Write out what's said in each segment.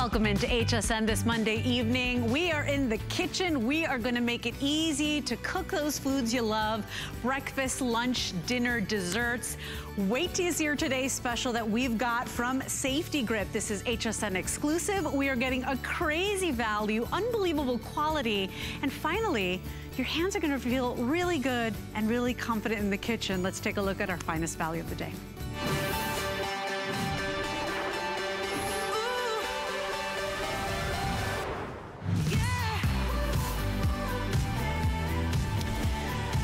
Welcome into HSN this Monday evening. We are in the kitchen. We are going to make it easy to cook those foods you love. Breakfast, lunch, dinner, desserts. Wait till you see your today's special that we've got from Safety Grip. This is HSN exclusive. We are getting a crazy value, unbelievable quality, and finally, your hands are going to feel really good and really confident in the kitchen. Let's take a look at our finest value of the day.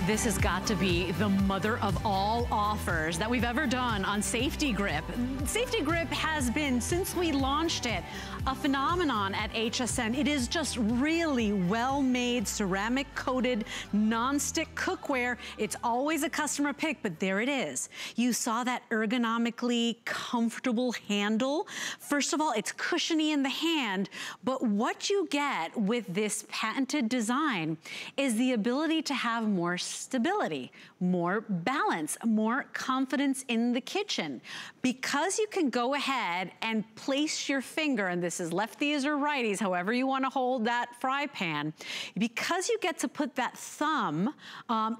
This has got to be the mother of all offers that we've ever done on Safety Grip. Safety Grip has been, since we launched it, a phenomenon at HSN. It is just really well-made, ceramic-coated, non-stick cookware. It's always a customer pick, but there it is. You saw that ergonomically comfortable handle. First of all, it's cushiony in the hand, but what you get with this patented design is the ability to have more stability, more balance, more confidence in the kitchen. Because you can go ahead and place your finger, and this is lefties or righties, however you want to hold that fry pan, because you get to put that thumb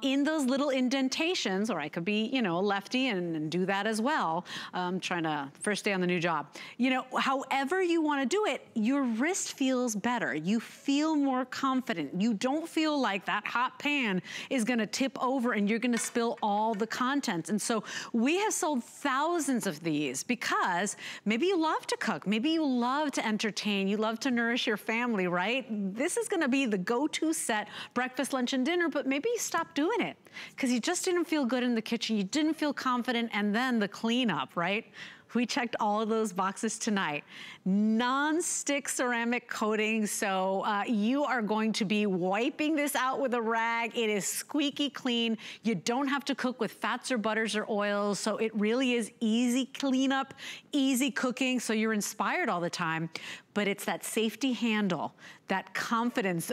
in those little indentations, or I could be, you know, a lefty and do that as well. Trying to, first day on the new job. You know, however you want to do it, your wrist feels better. You feel more confident. You don't feel like that hot pan is going to tip over and you're going to spill all the contents. And so we have sold thousands of these because maybe you love to cook, maybe you love to entertain, you love to nourish your family, right? This is going to be the go-to set, breakfast, lunch, and dinner, but maybe you stop doing it because you just didn't feel good in the kitchen, you didn't feel confident, and then the cleanup, right? We checked all of those boxes tonight. Non-stick ceramic coating, so you are going to be wiping this out with a rag. It is squeaky clean. You don't have to cook with fats or butters or oils, so it really is easy cleanup, easy cooking, so you're inspired all the time. But it's that safety handle, that confidence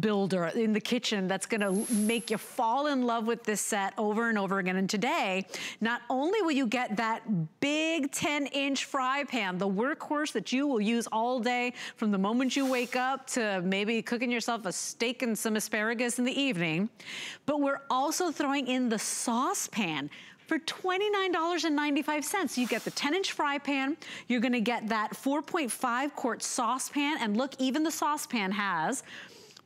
builder in the kitchen that's gonna make you fall in love with this set over and over again. And today, not only will you get that big 10-inch fry pan, the workhorse that you will use all day from the moment you wake up to maybe cooking yourself a steak and some asparagus in the evening, but we're also throwing in the saucepan. For $29.95, you get the 10-inch fry pan, you're gonna get that 4.5-quart saucepan, and look, even the saucepan has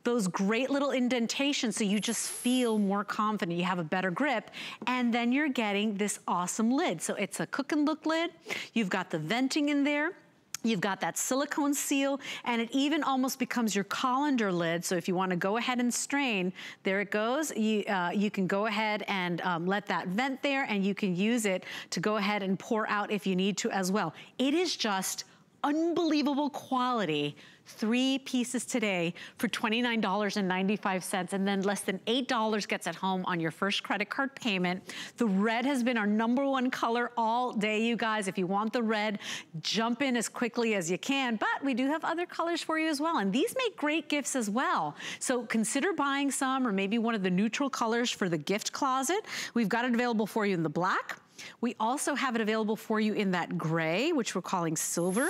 those great little indentations so you just feel more confident, you have a better grip, and then you're getting this awesome lid. So it's a cook and look lid, you've got the venting in there, you've got that silicone seal, and it even almost becomes your colander lid. So if you want to go ahead and strain, there it goes. You can go ahead and let that vent there, and you can use it to go ahead and pour out if you need to as well. It is just unbelievable quality. 3 pieces today for $29.95, and then less than $8 gets at home on your first credit card payment. The red has been our #1 color all day, you guys. If you want the red, jump in as quickly as you can, but we do have other colors for you as well, and these make great gifts as well. So consider buying some, or maybe one of the neutral colors for the gift closet. We've got it available for you in the black. We also have it available for you in that gray, which we're calling silver.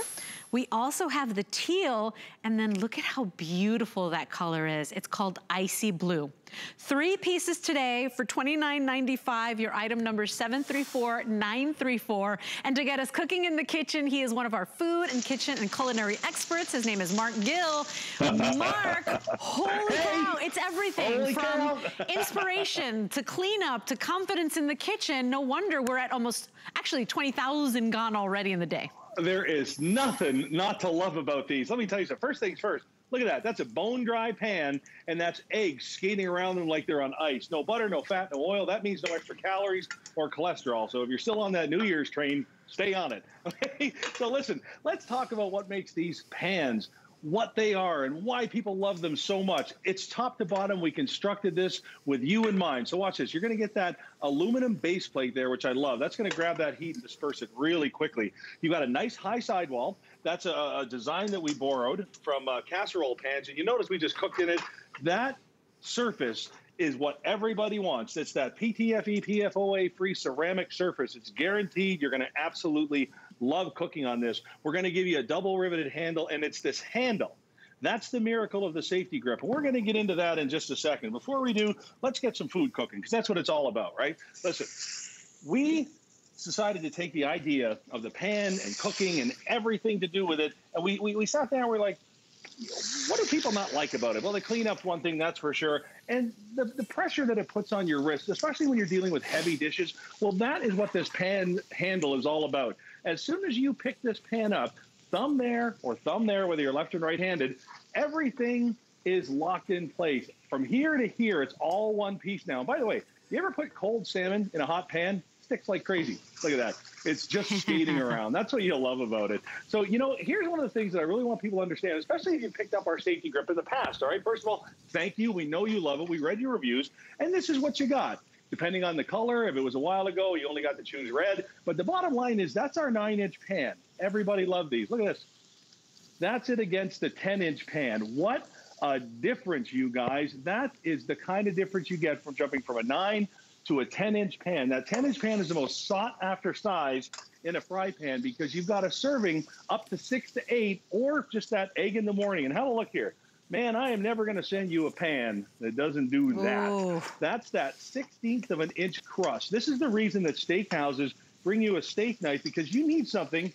We also have the teal, and then look at how beautiful that color is. It's called icy blue. 3 pieces today for $29.95, your item number 734934. And to get us cooking in the kitchen, he is one of our food and kitchen and culinary experts. His name is Mark Gill. Mark, holy cow, it's everything from inspiration to cleanup to confidence in the kitchen. No wonder we're at almost, actually 20,000 gone already in the day. There is nothing not to love about these. Let me tell you something. First things first. Look at that. That's a bone-dry pan, and that's eggs skating around them like they're on ice. No butter, no fat, no oil. That means no extra calories or cholesterol. So if you're still on that New Year's train, stay on it. Okay? So listen, let's talk about what makes these pans, what they are, and why people love them so much. It's top to bottom. We constructed this with you in mind. So watch this. You're going to get that aluminum base plate there, which I love. That's going to grab that heat and disperse it really quickly. You've got a nice high sidewall. That's a design that we borrowed from casserole pans. And you notice we just cooked in it. That surface is what everybody wants. It's that PTFE, PFOA-free ceramic surface. It's guaranteed you're going to absolutely love cooking on this. We're going to give you a double riveted handle, and it's this handle. That's the miracle of the safety grip. We're going to get into that in just a second. Before we do, let's get some food cooking, because that's what it's all about, right? Listen, we decided to take the idea of the pan and cooking and everything to do with it, and we sat down and we're like, what do people not like about it? Well, they clean up one thing, that's for sure. And the pressure that it puts on your wrist, especially when you're dealing with heavy dishes, well, that is what this pan handle is all about. As soon as you pick this pan up, thumb there or thumb there, whether you're left and right-handed, everything is locked in place. From here to here, it's all one piece now. And by the way, you ever put cold salmon in a hot pan? Sticks like crazy. Look at that. It's just skating around. That's what you'll love about it. So, you know, here's one of the things that I really want people to understand, especially if you picked up our safety grip in the past, all right? First of all, thank you. We know you love it. We read your reviews, and this is what you got. Depending on the color, if it was a while ago, you only got to choose red. But the bottom line is that's our 9-inch pan. Everybody loved these. Look at this. That's it against the 10-inch pan. What a difference, you guys. That is the kind of difference you get from jumping from a 9 to a 10-inch pan. That 10-inch pan is the most sought-after size in a fry pan, because you've got a serving up to 6 to 8, or just that egg in the morning. And have a look here. Man, I am never going to send you a pan that doesn't do that. Ooh. That's that 16th of an inch crust. This is the reason that steakhouses bring you a steak knife, because you need something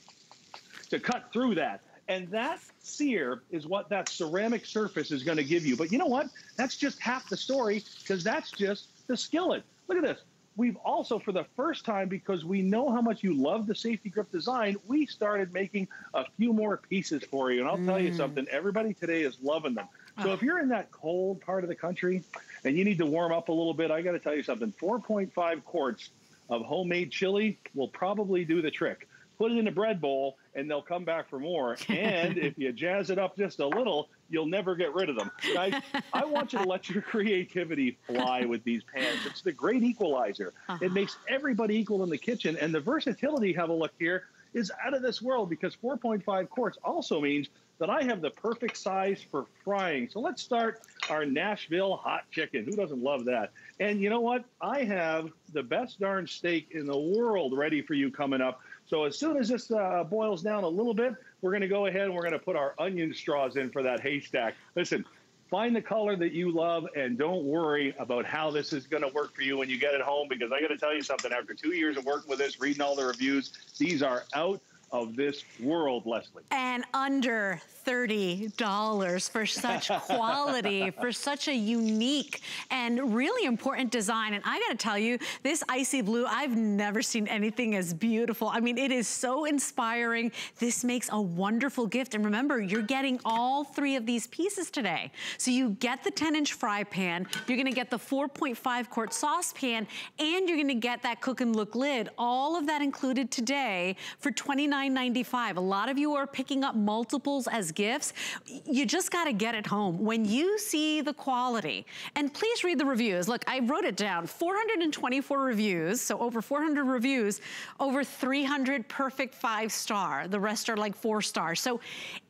to cut through that. And that sear is what that ceramic surface is going to give you. But you know what? That's just half the story, because that's just the skillet. Look at this. We've also, for the first time, because we know how much you love the safety grip design, we started making a few more pieces for you. And I'll tell you something, everybody today is loving them. So if you're in that cold part of the country and you need to warm up a little bit, I got to tell you something, 4.5 quarts of homemade chili will probably do the trick. Put it in a bread bowl, and they'll come back for more. And if you jazz it up just a little, you'll never get rid of them. Guys, I want you to let your creativity fly with these pans. It's the great equalizer. It makes everybody equal in the kitchen. And the versatility, have a look here, is out of this world, because 4.5 quarts also means that I have the perfect size for frying. So let's start our Nashville hot chicken. Who doesn't love that? And you know what? I have the best darn steak in the world ready for you coming up. So as soon as this boils down a little bit, we're going to go ahead and we're going to put our onion straws in for that haystack. Listen, find the color that you love, and don't worry about how this is going to work for you when you get it home, because I got to tell you something, after 2 years of working with this, reading all the reviews, these are out of this world, Leslie. And under $30 for such quality, for such a unique and really important design. And I gotta tell you, this icy blue, I've never seen anything as beautiful. I mean, it is so inspiring. This makes a wonderful gift. And remember, you're getting all three of these pieces today. So you get the 10-inch fry pan, you're gonna get the 4.5 quart saucepan, and you're gonna get that cook and look lid. All of that included today for $29.95. A lot of you are picking up multiples as gifts. You just got to get it home. When you see the quality, and please read the reviews. Look, I wrote it down, 424 reviews, so over 400 reviews, over 300 perfect 5-star. The rest are like 4-star. So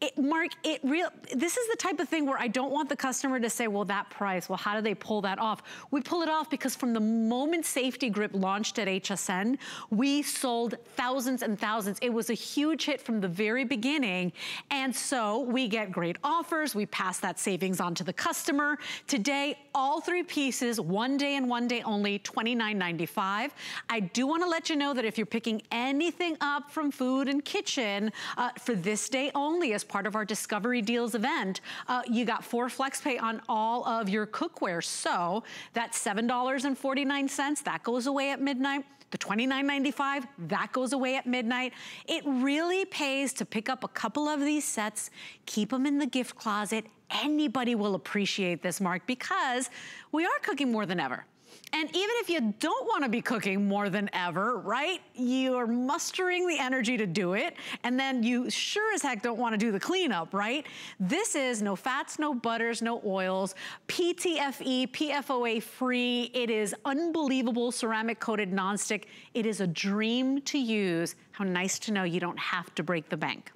this is the type of thing where I don't want the customer to say, well, that price, well, how do they pull that off? We pull it off because from the moment Safety Grip launched at HSN, we sold thousands and thousands. It was a huge hit from the very beginning, and so we get great offers. We pass that savings on to the customer. Today, all three pieces, one day and one day only, $29.95. I do want to let you know that if you're picking anything up from Food and Kitchen for this day only as part of our Discovery Deals event, you got 4 flex pay on all of your cookware. So that's $7.49. That goes away at midnight. The $29.95, that goes away at midnight. It really pays to pick up a couple of these sets, keep them in the gift closet. Anybody will appreciate this, Mark, because we are cooking more than ever. And even if you don't want to be cooking more than ever, right? You are mustering the energy to do it, and then you sure as heck don't want to do the cleanup, right? This is no fats, no butters, no oils, PTFE, PFOA free. It is unbelievable ceramic coated nonstick. It is a dream to use. How nice to know you don't have to break the bank.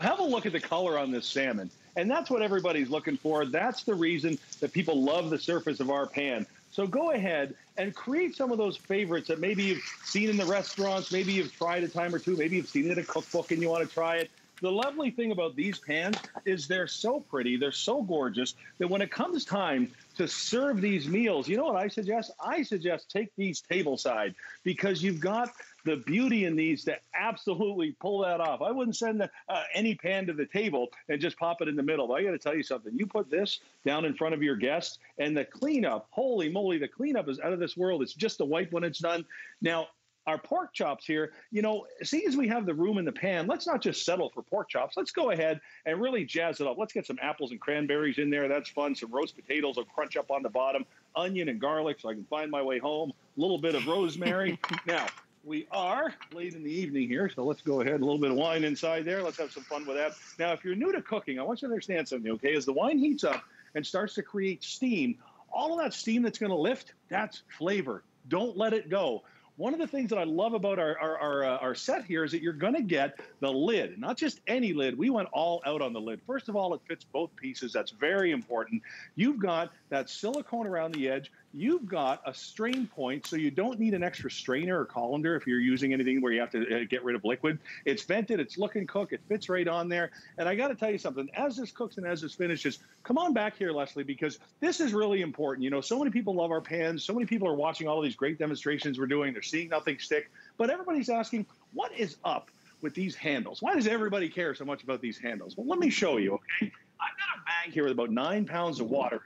Have a look at the color on this salmon. And that's what everybody's looking for. That's the reason that people love the surface of our pan. So go ahead and create some of those favorites that maybe you've seen in the restaurants, maybe you've tried a time or two, maybe you've seen it in a cookbook and you want to try it. The lovely thing about these pans is they're so pretty, they're so gorgeous, that when it comes time to serve these meals, you know what I suggest? I suggest take these table side, because you've got the beauty in these to absolutely pull that off. I wouldn't send any pan to the table and just pop it in the middle. But I got to tell you something. You put this down in front of your guests, and the cleanup, holy moly, the cleanup is out of this world. It's just a wipe when it's done. Now, our pork chops here, you know, seeing as we have the room in the pan, let's not just settle for pork chops. Let's go ahead and really jazz it up. Let's get some apples and cranberries in there. That's fun. Some roast potatoes will crunch up on the bottom. Onion and garlic so I can find my way home. A little bit of rosemary. Now, we are late in the evening here, so let's go ahead, a little bit of wine inside there. Let's have some fun with that. Now, if you're new to cooking, I want you to understand something, okay? As the wine heats up and starts to create steam, all of that steam that's going to lift, that's flavor. Don't let it go. One of the things that I love about our set here is that you're going to get the lid, not just any lid. We went all out on the lid. First of all, it fits both pieces. That's very important. You've got that silicone around the edge. You've got a strain point, so you don't need an extra strainer or colander if you're using anything where you have to get rid of liquid. It's vented. It's looking cooked. It fits right on there. And I got to tell you something. As this cooks and as this finishes, come on back here, Leslie, because this is really important. You know, so many people love our pans. So many people are watching all of these great demonstrations we're doing. They're seeing nothing stick. But everybody's asking, what is up with these handles? Why does everybody care so much about these handles? Well, let me show you, okay? I've got a bag here with about 9 pounds of water.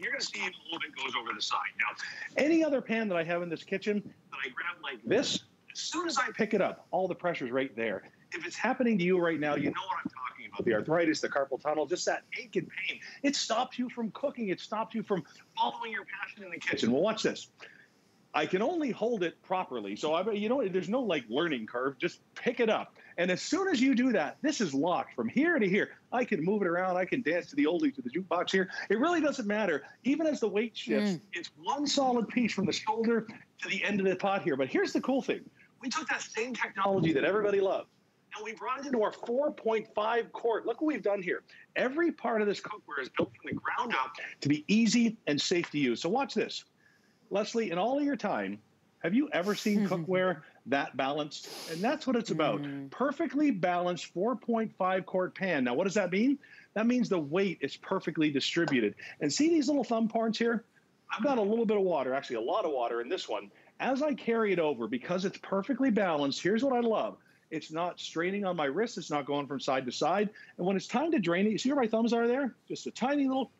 You're going to see a little bit goes over the side. Now, any other pan that I have in this kitchen that I grab like this, as soon as I pick it up, all the pressure's right there. If it's happening to you right now, you know what I'm talking about. The arthritis, the carpal tunnel, just that ache and pain. It stops you from cooking. It stops you from following your passion in the kitchen. Well, watch this. I can only hold it properly. So, you know, there's no, like, learning curve. Just pick it up. And as soon as you do that, this is locked from here to here. I can move it around. I can dance to the oldie, to the jukebox here. It really doesn't matter. Even as the weight shifts, it's one solid piece from the shoulder to the end of the pot here. But here's the cool thing. We took that same technology that everybody loves, and we brought it into our 4.5 quart. Look what we've done here. Every part of this cookware is built from the ground up to be easy and safe to use. So watch this. Leslie, in all of your time, have you ever seen cookware that balanced? And that's what it's about. Perfectly balanced 4.5 quart pan. Now, what does that mean? That means the weight is perfectly distributed. And see these little thumb parts here? I've got a little bit of water, actually a lot of water in this one. As I carry it over, because it's perfectly balanced, here's what I love. It's not straining on my wrist. It's not going from side to side. And when it's time to drain it, you see where my thumbs are there? Just a tiny little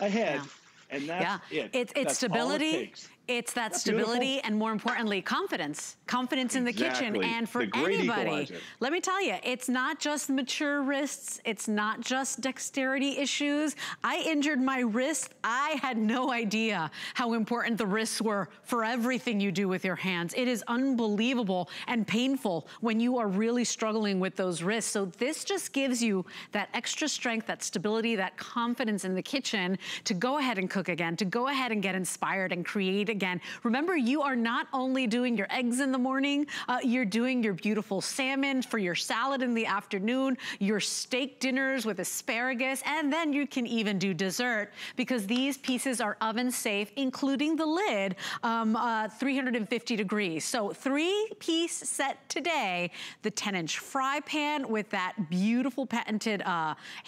ahead. Yeah. And that's it. It's stability. It's that stability and, more importantly, confidence. Confidence in the kitchen. And for anybody, let me tell you, it's not just mature wrists. It's not just dexterity issues. I injured my wrist. I had no idea how important the wrists were for everything you do with your hands. It is unbelievable and painful when you are really struggling with those wrists. So this just gives you that extra strength, that stability, that confidence in the kitchen to go ahead and cook again, to go ahead and get inspired and create again. Remember, you are not only doing your eggs in the morning, you're doing your beautiful salmon for your salad in the afternoon, your steak dinners with asparagus, and then you can even do dessert, because these pieces are oven safe, including the lid, 350 degrees. So 3-piece set today, the 10-inch fry pan with that beautiful patented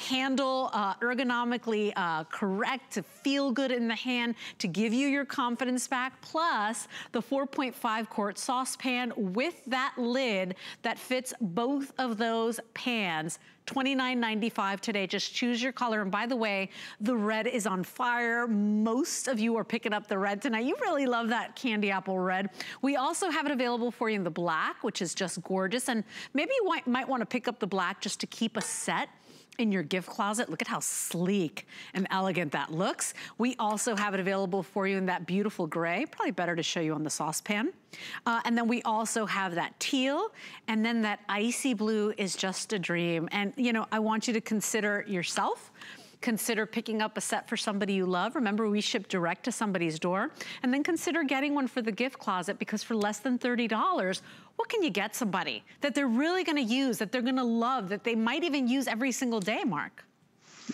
handle, ergonomically correct to feel good in the hand, to give you your confidence back, plus the 4.5 quart saucepan with that lid that fits both of those pans. $29.95 today. Just choose your color. And by the way, the red is on fire. Most of you are picking up the red tonight. You really love that candy apple red. We also have it available for you in the black, which is just gorgeous. And maybe you might want to pick up the black just to keep a set in your gift closet. Look at how sleek and elegant that looks. We also have it available for you in that beautiful gray, probably better to show you on the saucepan. And then we also have that teal, and then that icy blue is just a dream. And you know, I want you to consider yourself. Consider picking up a set for somebody you love. Remember, we ship direct to somebody's door. And then consider getting one for the gift closet, because for less than $30, what can you get somebody that they're really gonna use, that they're gonna love, that they might even use every single day, Mark?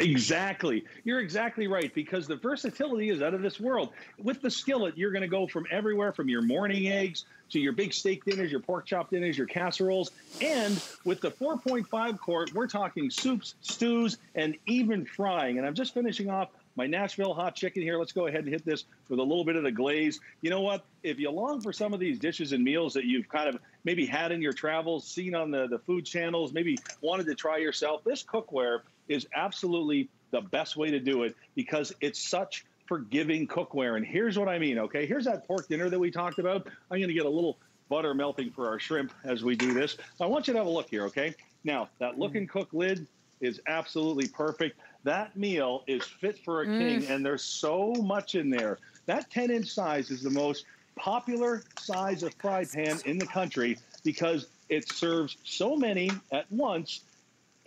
Exactly. You're exactly right, because the versatility is out of this world. With the skillet, you're going to go from everywhere, from your morning eggs to your big steak dinners, your pork chop dinners, your casseroles. And with the 4.5 quart, we're talking soups, stews, and even frying. And I'm just finishing off my Nashville hot chicken here. Let's go ahead and hit this with a little bit of the glaze. You know what? If you long for some of these dishes and meals that you've kind of maybe had in your travels, seen on the food channels, maybe wanted to try yourself, this cookware is absolutely the best way to do it, because it's such forgiving cookware. And here's what I mean, okay? Here's that pork dinner that we talked about. I'm gonna get a little butter melting for our shrimp as we do this. I want you to have a look here, okay? Now, that look and cook lid is absolutely perfect. That meal is fit for a king, and there's so much in there. That 10-inch size is the most popular size of fry pan in the country, because it serves so many at once,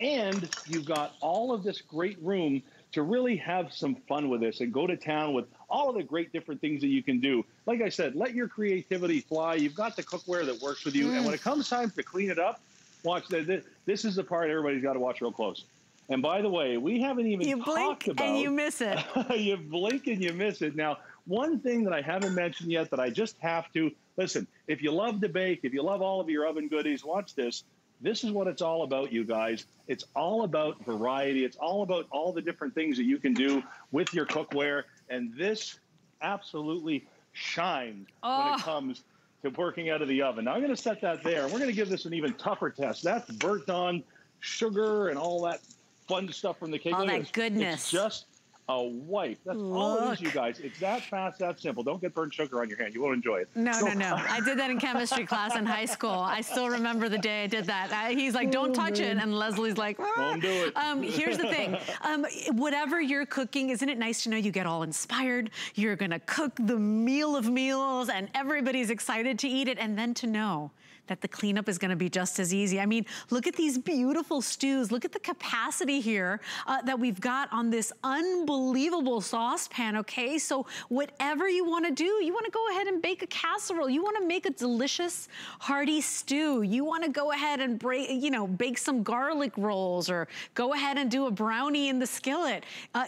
and you've got all of this great room to really have some fun with this and go to town with all of the great different things that you can do. Like I said, let your creativity fly. You've got the cookware that works with you. And when it comes time to clean it up, watch that. This is the part everybody's got to watch real close. And by the way, we haven't even talked about... You blink and you miss it. You blink and you miss it. Now, one thing that I haven't mentioned yet that I just have to... Listen, if you love to bake, if you love all of your oven goodies, watch this. This is what it's all about, you guys. It's all about variety. It's all about all the different things that you can do with your cookware. And this absolutely shines when it comes to working out of the oven. Now, I'm going to set that there. We're going to give this an even tougher test. That's burnt on sugar and all that fun stuff from the cake. All that goodness. It's just a wipe. That's all it is, you guys. It's that fast, that simple. Don't get burnt sugar on your hand. You won't enjoy it. No, no, no. I did that in chemistry class in high school. I still remember the day I did that. He's like, don't touch it. And Leslie's like, ah. Don't do it. Here's the thing. Whatever you're cooking, isn't it nice to know you get all inspired? You're going to cook the meal of meals and everybody's excited to eat it. And then to know that the cleanup is gonna be just as easy. I mean, look at these beautiful stews. Look at the capacity here that we've got on this unbelievable saucepan, okay? So whatever you wanna do, you wanna go ahead and bake a casserole. You wanna make a delicious, hearty stew. You wanna go ahead and bake some garlic rolls, or go ahead and do a brownie in the skillet.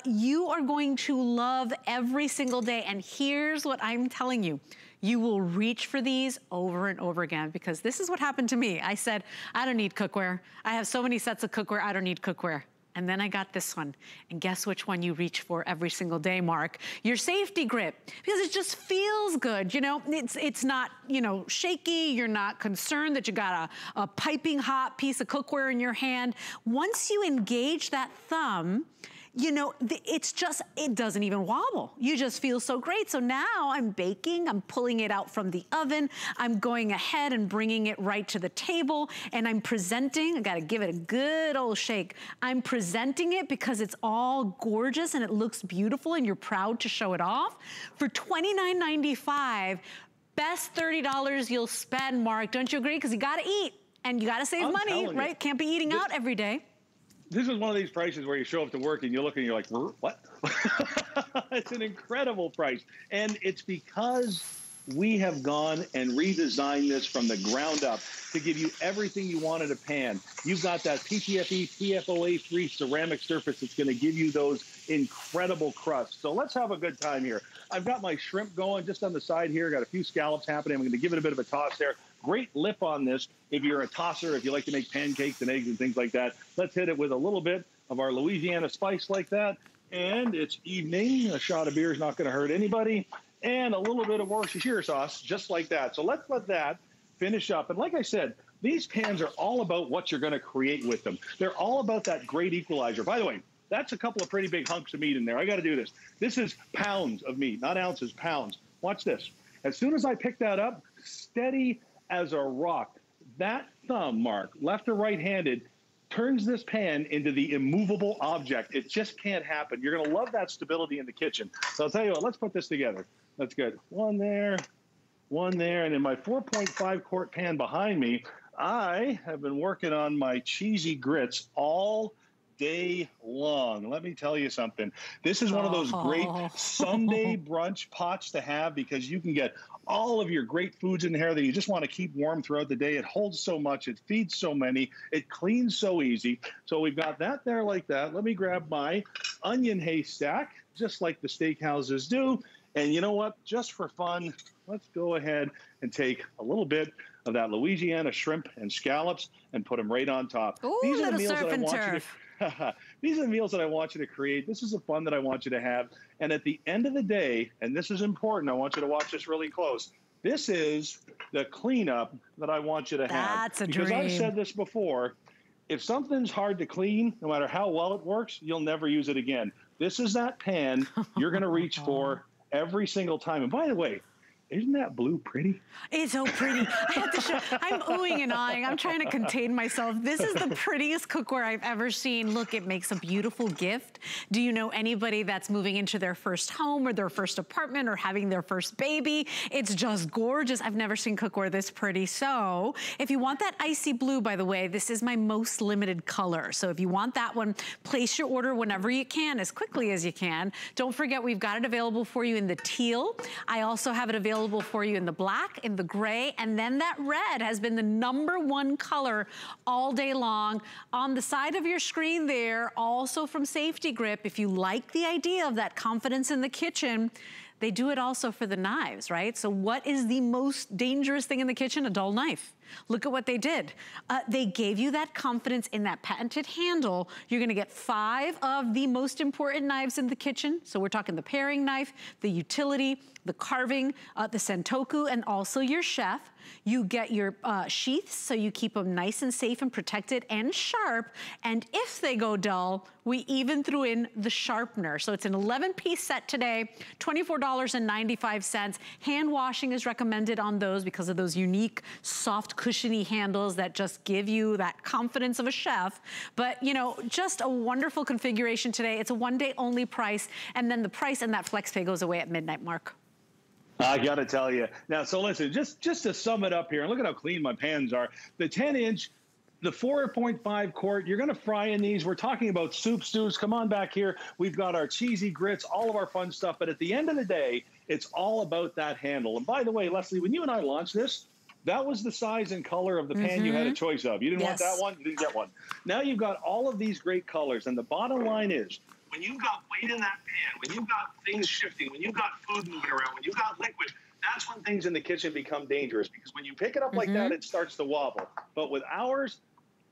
You are going to love every single day. And here's what I'm telling you. You will reach for these over and over again, because this is what happened to me. I said, I don't need cookware. I have so many sets of cookware, I don't need cookware. And then I got this one. And guess which one you reach for every single day, Mark? Your Safety Grip. Because it just feels good, you know? It's not, you know, shaky. You're not concerned that you got a piping hot piece of cookware in your hand. Once you engage that thumb, you know, it's just, it doesn't even wobble. You just feel so great. So now I'm baking, I'm pulling it out from the oven, I'm going ahead and bringing it right to the table, and I'm presenting, I gotta give it a good old shake. I'm presenting it because it's all gorgeous and it looks beautiful and you're proud to show it off. For $29.95, best $30 you'll spend, Mark. Don't you agree? Because you gotta eat and you gotta save money, right? Can't be eating out every day. This is one of these prices where you show up to work and you look and you're like, what? It's an incredible price. And it's because we have gone and redesigned this from the ground up to give you everything you want in a pan. You've got that PTFE, PFOA-free ceramic surface that's going to give you those incredible crusts. So let's have a good time here. I've got my shrimp going just on the side here. Got a few scallops happening. I'm going to give it a bit of a toss there. Great lip on this if you're a tosser, if you like to make pancakes and eggs and things like that. Let's hit it with a little bit of our Louisiana spice like that. And it's evening. A shot of beer is not going to hurt anybody. And a little bit of Worcestershire sauce, just like that. So let's let that finish up. And like I said, these pans are all about what you're going to create with them. They're all about that great equalizer. By the way, that's a couple of pretty big hunks of meat in there. I got to do this. This is pounds of meat, not ounces, pounds. Watch this. As soon as I pick that up, steady as a rock. That thumb, Mark, left or right-handed, turns this pan into the immovable object. It just can't happen. You're gonna love that stability in the kitchen. So I'll tell you what, let's put this together. That's good. One there, and in my 4.5 quart pan behind me, I have been working on my cheesy grits all day long. Let me tell you something. This is one of those great Sunday brunch pots to have, because you can get all of your great foods in there that you just want to keep warm throughout the day. It holds so much, it feeds so many, it cleans so easy. So we've got that there like that. Let me grab my onion haystack, just like the steakhouses do. And you know what, just for fun, let's go ahead and take a little bit of that Louisiana shrimp and scallops and put them right on top. Ooh, these are the meals that I want you to these are the meals that I want you to create. This is the fun that I want you to have. And at the end of the day, and this is important, I want you to watch this really close. This is the cleanup that I want you to have. That's a dream. Because I've said this before, if something's hard to clean, no matter how well it works, you'll never use it again. This is that pan you're going to reach for every single time. And by the way, isn't that blue pretty? It's so pretty. I have to show, I'm oohing and aahing. I'm trying to contain myself. This is the prettiest cookware I've ever seen. Look, it makes a beautiful gift. Do you know anybody that's moving into their first home or their first apartment or having their first baby? It's just gorgeous. I've never seen cookware this pretty. So if you want that icy blue, by the way, this is my most limited color. So if you want that one, place your order whenever you can, as quickly as you can. Don't forget, we've got it available for you in the teal. I also have it available for you in the black, in the gray, and then that red has been the #1 color all day long. On the side of your screen there, also from Safety Grip, if you like the idea of that confidence in the kitchen, they do it also for the knives, right? So what is the most dangerous thing in the kitchen? A dull knife. Look at what they did. They gave you that confidence in that patented handle. You're gonna get 5 of the most important knives in the kitchen. So we're talking the paring knife, the utility, the carving, the sentoku, and also your chef. You get your sheaths, so you keep them nice and safe and protected and sharp. And if they go dull, we even threw in the sharpener. So it's an 11-piece set today, $24.95. Hand washing is recommended on those because of those unique, soft, cushiony handles that just give you that confidence of a chef. But, you know, just a wonderful configuration today. It's a one-day-only price, and then the price and that flex pay goes away at midnight, Mark. I got to tell you. Now, so listen, just to sum it up here, and look at how clean my pans are. The 10-inch, the 4.5 quart, you're going to fry in these. We're talking about soup, stews. Come on back here. We've got our cheesy grits, all of our fun stuff. But at the end of the day, it's all about that handle. And by the way, Leslie, when you and I launched this, that was the size and color of the pan you had a choice of. You didn't want that one, you didn't get one. Now you've got all of these great colors. And the bottom line is, when you've got weight in that pan, when you've got things shifting, when you've got food moving around, when you've got liquid, that's when things in the kitchen become dangerous, because when you pick it up like that, it starts to wobble. But with ours,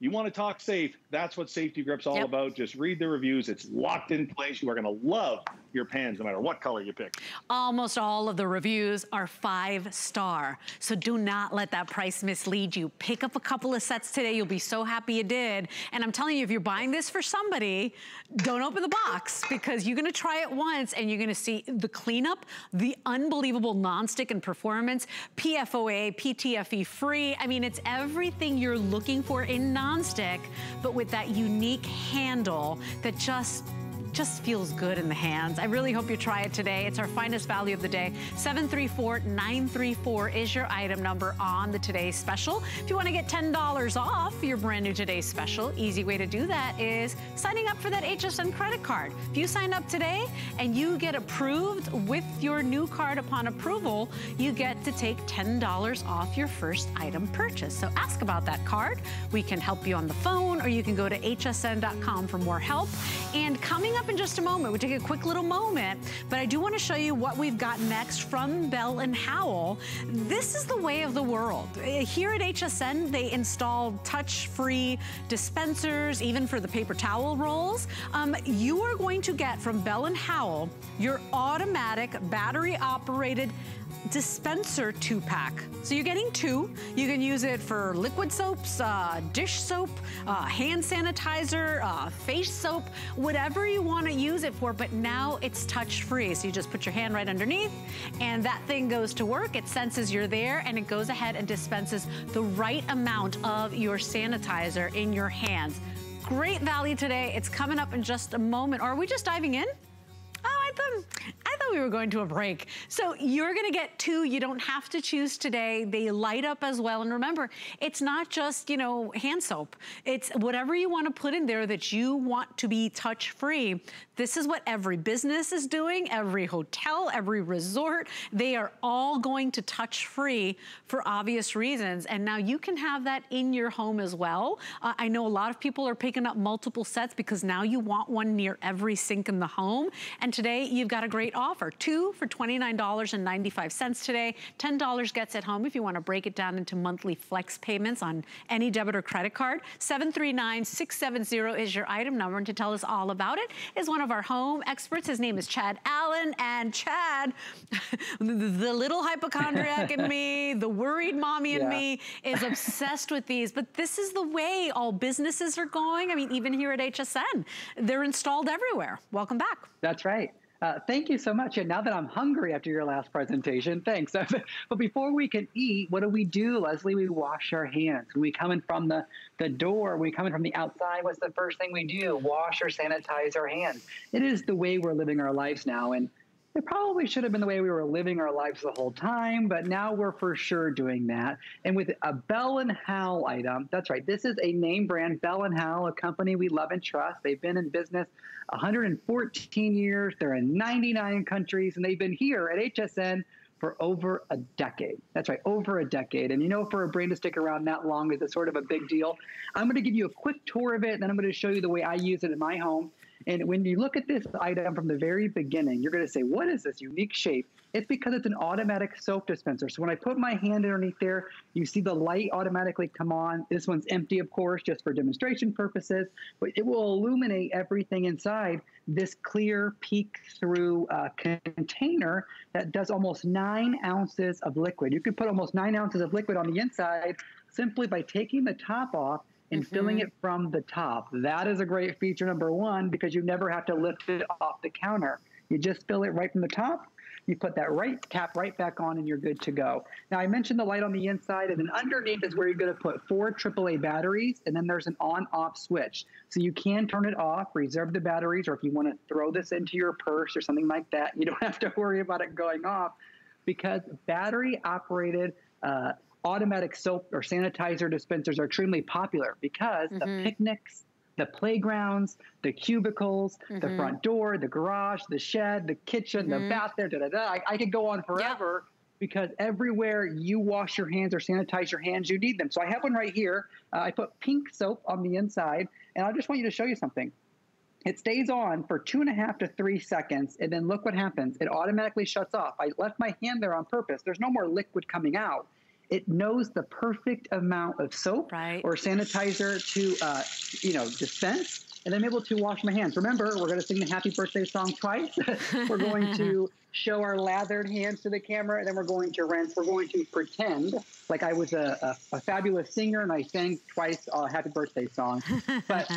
you want to talk safe. That's what Safety Grip's all about. Just read the reviews. It's locked in place. You are going to love your pans no matter what color you pick. Almost all of the reviews are 5-star. So do not let that price mislead you. Pick up a couple of sets today. You'll be so happy you did. And I'm telling you, if you're buying this for somebody, don't open the box, because you're going to try it once and you're going to see the cleanup, the unbelievable nonstick and performance, PFOA, PTFE free. I mean, it's everything you're looking for in nonstick, but with that unique handle that just feels good in the hands. I really hope you try it today. It's our finest value of the day. 734-934 is your item number on the Today's Special. If you want to get $10 off your brand new Today's Special, easy way to do that is signing up for that HSN credit card. If you sign up today and you get approved with your new card upon approval, you get to take $10 off your first item purchase. So ask about that card. We can help you on the phone, or you can go to hsn.com for more help. And coming up in just a moment, we'll take a quick little moment, but I do want to show you what we've got next from Bell and Howell. This is the way of the world. Here at HSN, they install touch-free dispensers, even for the paper towel rolls. You are going to get from Bell and Howell your automatic battery-operated dispenser 2-pack. So you're getting 2. You can use it for liquid soaps, dish soap, hand sanitizer, face soap, whatever you want to use it for, but now it's touch-free. So you just put your hand right underneath and that thing goes to work. It senses you're there and it goes ahead and dispenses the right amount of your sanitizer in your hands. Great value today. It's coming up in just a moment. Are we just diving in? I thought we were going to a break. So you're gonna get 2. You don't have to choose today. They light up as well. And remember, it's not just, you know, hand soap. It's whatever you want to put in there that you want to be touch-free. This is what every business is doing, every hotel, every resort. They are all going to touch-free for obvious reasons. And now you can have that in your home as well. I know a lot of people are picking up multiple sets because now you want one near every sink in the home. And today you've got a great offer. 2 for $29.95 today. $10 gets it home if you want to break it down into monthly flex payments on any debit or credit card. 739-670 is your item number, and to tell us all about it is one of our home experts. His name is Chad Allen, and Chad, the little hypochondriac in me, the worried mommy in me, is obsessed with these. But this is the way all businesses are going. I mean, even here at HSN, they're installed everywhere. Welcome back. That's right. Thank you so much. And now that I'm hungry after your last presentation, thanks. But before we can eat, what do, Leslie? We wash our hands. When we come in from the door, when we come in from the outside, what's the first thing we do? Wash or sanitize our hands. It is the way we're living our lives now. And it probably should have been the way we were living our lives the whole time, but now we're for sure doing that. And with a Bell & Howell item, that's right, this is a name brand, Bell & Howell, a company we love and trust. They've been in business 114 years. They're in 99 countries, and they've been here at HSN for over a decade. That's right, over a decade. And you know, for a brand to stick around that long is a sort of a big deal. I'm going to give you a quick tour of it, and then I'm going to show you the way I use it in my home. And when you look at this item from the very beginning, you're going to say, what is this unique shape? It's because it's an automatic soap dispenser. So when I put my hand underneath there, you see the light automatically come on. This one's empty, of course, just for demonstration purposes, but it will illuminate everything inside this clear peek-through container that does almost 9 ounces of liquid. You could put almost 9 ounces of liquid on the inside simply by taking the top off and filling it from the top. That is a great feature, number one, because you never have to lift it off the counter. You just fill it right from the top. You put that right cap right back on, and you're good to go. Now, I mentioned the light on the inside, and then underneath is where you're going to put 4 AAA batteries, and then there's an on-off switch. So you can turn it off, reserve the batteries, or if you want to throw this into your purse or something like that, you don't have to worry about it going off, because battery-operated automatic soap or sanitizer dispensers are extremely popular because the picnics, the playgrounds, the cubicles, the front door, the garage, the shed, the kitchen, the bathroom, I could go on forever because everywhere you wash your hands or sanitize your hands, you need them. So I have one right here. I put pink soap on the inside, and I just want you to show you something. It stays on for 2.5 to 3 seconds, and then look what happens. It automatically shuts off. I left my hand there on purpose. There's no more liquid coming out. It knows the perfect amount of soap or sanitizer to, you know, dispense, and I'm able to wash my hands. Remember, we're going to sing the happy birthday song twice. We're going to show our lathered hands to the camera, and then we're going to rinse. We're going to pretend like I was a fabulous singer and I sang twice a happy birthday song. But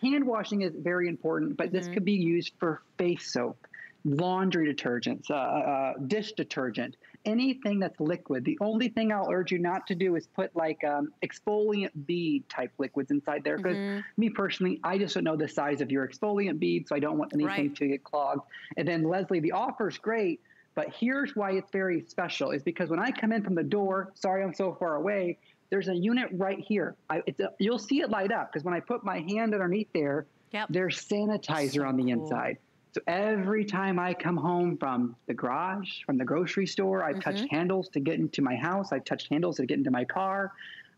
hand washing is very important, but this could be used for face soap, laundry detergents, dish detergent, anything that's liquid. The only thing I'll urge you not to do is put like exfoliant bead type liquids inside there, because me personally, I just don't know the size of your exfoliant bead, so I don't want anything to get clogged. And then Leslie, the offer's great, but here's why it's very special is because when I come in from the door, sorry I'm so far away, there's a unit right here. You'll see it light up because when I put my hand underneath there, there's sanitizer on the inside. So every time I come home from the garage, from the grocery store, I've touched handles to get into my house. I've touched handles to get into my car.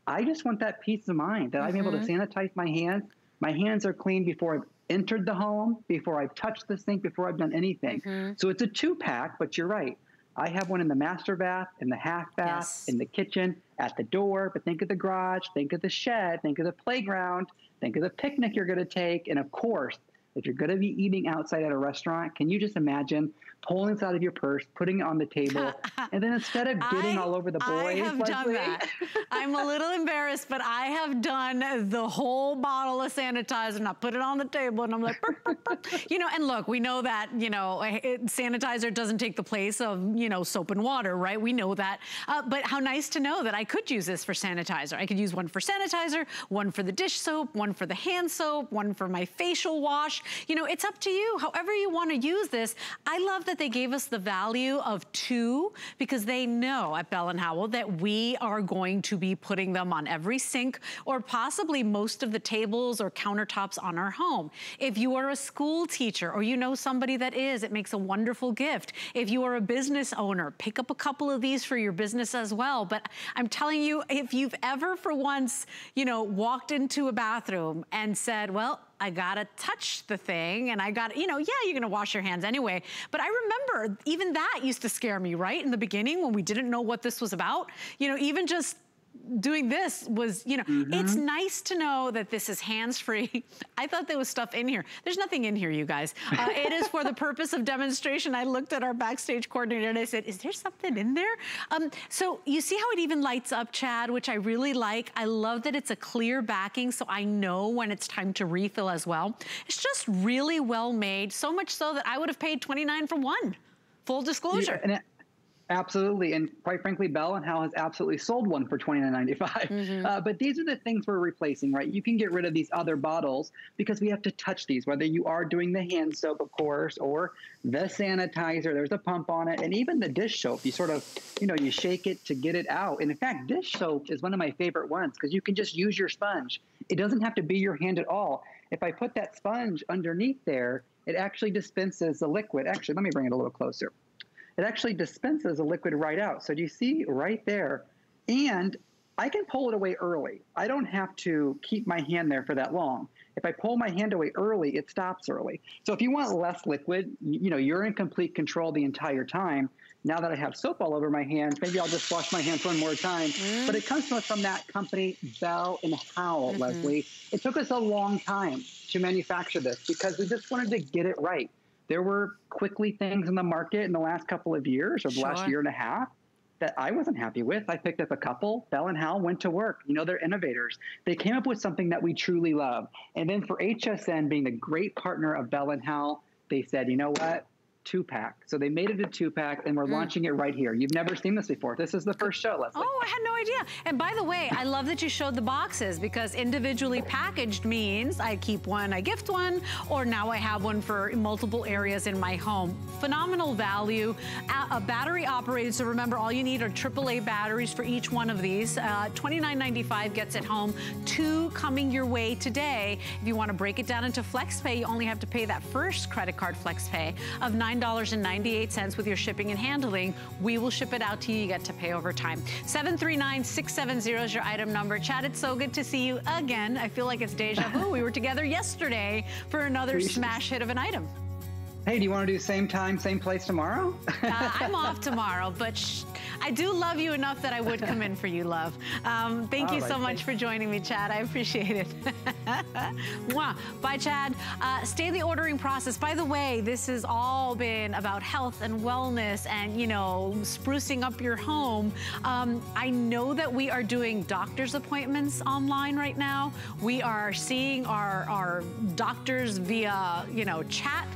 I just want that peace of mind that I'm able to sanitize my hands. My hands are clean before I've entered the home, before I've touched the sink, before I've done anything. So it's a 2-pack, but you're right. I have one in the master bath, in the half bath, in the kitchen, at the door. But think of the garage, think of the shed, think of the playground, think of the picnic you're going to take, and of course, if you're going to be eating outside at a restaurant, can you just imagine pulling this out of your purse, putting it on the table, and then instead of getting all over the boys? I have done that. I'm a little embarrassed, but I have done the whole bottle of sanitizer, and I put it on the table, and I'm like, burp, burp, burp. You know, and look, we know that, you know, sanitizer doesn't take the place of, you know, soap and water, right? We know that. But how nice to know that I could use this for sanitizer. I could use one for sanitizer, one for the dish soap, one for the hand soap, one for my facial wash. You know, it's up to you, however you want to use this. I love that that they gave us the value of 2 because they know at Bell & Howell that we are going to be putting them on every sink or possibly most of the tables or countertops on our home. If you are a school teacher or you know somebody that is, it makes a wonderful gift. If you are a business owner, pick up a couple of these for your business as well. But I'm telling you, if you've ever for once, you know, walked into a bathroom and said, well, I gotta touch the thing and I gotta, you know, yeah, you're gonna wash your hands anyway. But I remember even that used to scare me, right? In the beginning when we didn't know what this was about, you know, even just doing this was, you know, it's nice to know that this is hands-free. I thought there was stuff in here. There's nothing in here, you guys. It is for the purpose of demonstration. I looked at our backstage coordinator and I said, is there something in there? So you see how it even lights up, Chad, which I really like. I love that it's a clear backing, so I know when it's time to refill as well. It's just really well made, so much so that I would have paid $29 for one, full disclosure. Yeah, absolutely, and quite frankly, Bell & Howell has absolutely sold one for $29.95. But these are the things we're replacing, right? You can get rid of these other bottles because we have to touch these, whether you are doing the hand soap, of course, or the sanitizer. There's a pump on it, and even the dish soap. You sort of, you know, you shake it to get it out. And in fact, dish soap is one of my favorite ones because you can just use your sponge. It doesn't have to be your hand at all. If I put that sponge underneath there, it actually dispenses the liquid. Actually, let me bring it a little closer. It actually dispenses the liquid right out. So do you see right there? And I can pull it away early. I don't have to keep my hand there for that long. If I pull my hand away early, it stops early. So if you want less liquid, you know, you're in complete control the entire time. Now that I have soap all over my hands, maybe I'll just wash my hands one more time. But it comes to us from that company, Bell & Howell, Leslie. It took us a long time to manufacture this because we just wanted to get it right. There were quickly things in the market in the last couple of years or the last year and a half that I wasn't happy with. I picked up a couple. Bell & Howell went to work. You know, they're innovators. They came up with something that we truly love. And then for HSN being the great partner of Bell & Howell, they said, you know what? 2-pack. So they made it a 2-pack and we're launching it right here. You've never seen this before. This is the first show, Leslie. Oh, I had no idea. And by the way, I love that you showed the boxes because individually packaged means I keep one, I gift one, or now I have one for multiple areas in my home. Phenomenal value. A battery operated, so remember all you need are AAA batteries for each one of these. $29.95 gets it home. 2 coming your way today. If you want to break it down into FlexPay, you only have to pay that first credit card FlexPay of $9.98 with your shipping and handling. We will ship it out to you. You get to pay over time. 739-670 is your item number. Chad, it's so good to see you again. I feel like it's deja vu. We were together yesterday for another smash hit of an item. Hey, do you want to do same time, same place tomorrow? I'm off tomorrow, but I do love you enough that I would come in for you, love. Thank you so much for joining me, Chad. I appreciate it. Mwah. Bye, Chad. Stay the ordering process. By the way, this has all been about health and wellness and, you know, sprucing up your home. I know that we are doing doctor's appointments online right now. We are seeing our doctors via, you know, chat.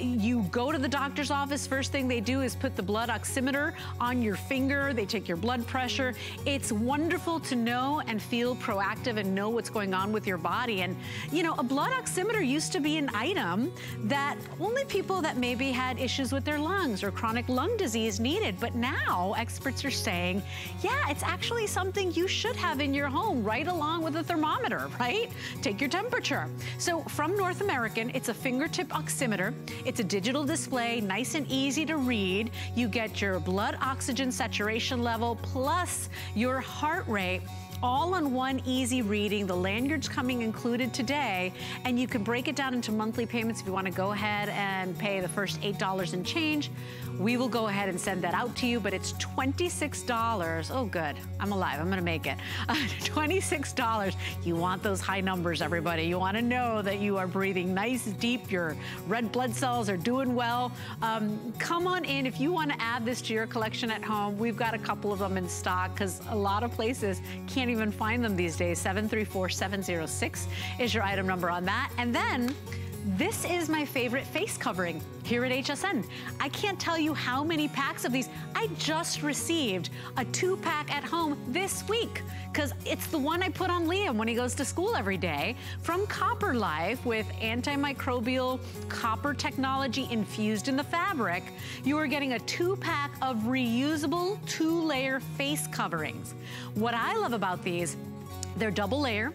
You go to the doctor's office, first thing they do is put the blood oximeter on your finger. They take your blood pressure. It's wonderful to know and feel proactive and know what's going on with your body. And, you know, a blood oximeter used to be an item that only people that maybe had issues with their lungs or chronic lung disease needed. But now experts are saying, yeah, it's actually something you should have in your home right along with a thermometer, right? Take your temperature. So from North American, it's a fingertip oximeter. It's a digital display, nice and easy to read. You get your blood oxygen saturation level plus your heart rate all on one easy reading. The lanyard's coming included today, and you can break it down into monthly payments if you want to go ahead and pay the first $8 and change. We will go ahead and send that out to you, but it's $26. Oh, good. I'm alive. I'm going to make it. $26. You want those high numbers, everybody. You want to know that you are breathing nice, deep. Your red blood cells are doing well. Come on in. If you want to add this to your collection at home, we've got a couple of them in stock because a lot of places can't even find them these days. 734-706 is your item number on that. And then This is my favorite face covering here at HSN. I can't tell you how many packs of these. I just received a 2-pack at home this week because it's the one I put on Liam when he goes to school every day from Copper Life with antimicrobial copper technology infused in the fabric. You are getting a 2-pack of reusable 2-layer face coverings. What I love about these, they're double layer.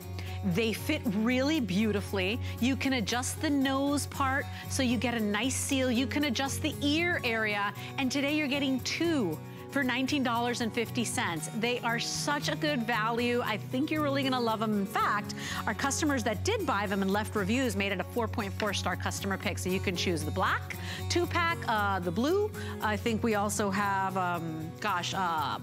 They fit really beautifully. You can adjust the nose part so you get a nice seal. You can adjust the ear area. And today you're getting 2 for $19.50. They are such a good value. I think you're really gonna love them. In fact, our customers that did buy them and left reviews made it a 4.4-star customer pick. So you can choose the black 2-pack, the blue. I think we also have,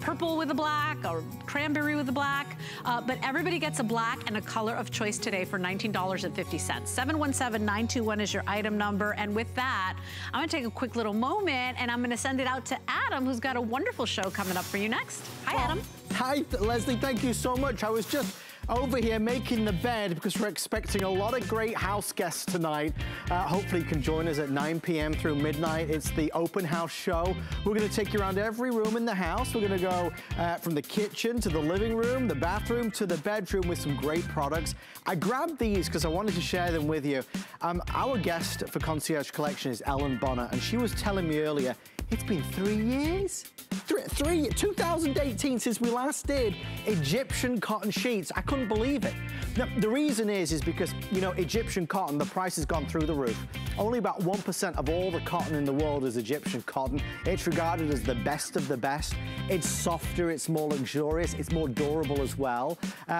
purple with a black or cranberry with a black. But everybody gets a black and a color of choice today for $19.50. 717-921 is your item number. And with that, I'm gonna take a quick little moment and I'm gonna send it out to Adam, who's got a wonderful show coming up for you next. Hi, Adam. Hi, Leslie. Thank you so much. I was just over here making the bed because we're expecting a lot of great house guests tonight. Hopefully you can join us at 9 p.m. through midnight. It's the open house show. We're going to take you around every room in the house. We're going to go from the kitchen to the living room, the bathroom to the bedroom with some great products. I grabbed these because I wanted to share them with you. Our guest for Concierge Collection is Ellen Bonner, and she was telling me earlier, it's been 3 years. 2018 since we last did Egyptian cotton sheets. I couldn't believe it. Now, the reason is because, you know, Egyptian cotton, the price has gone through the roof. Only about 1% of all the cotton in the world is Egyptian cotton. It's regarded as the best of the best. It's softer, it's more luxurious, it's more durable as well.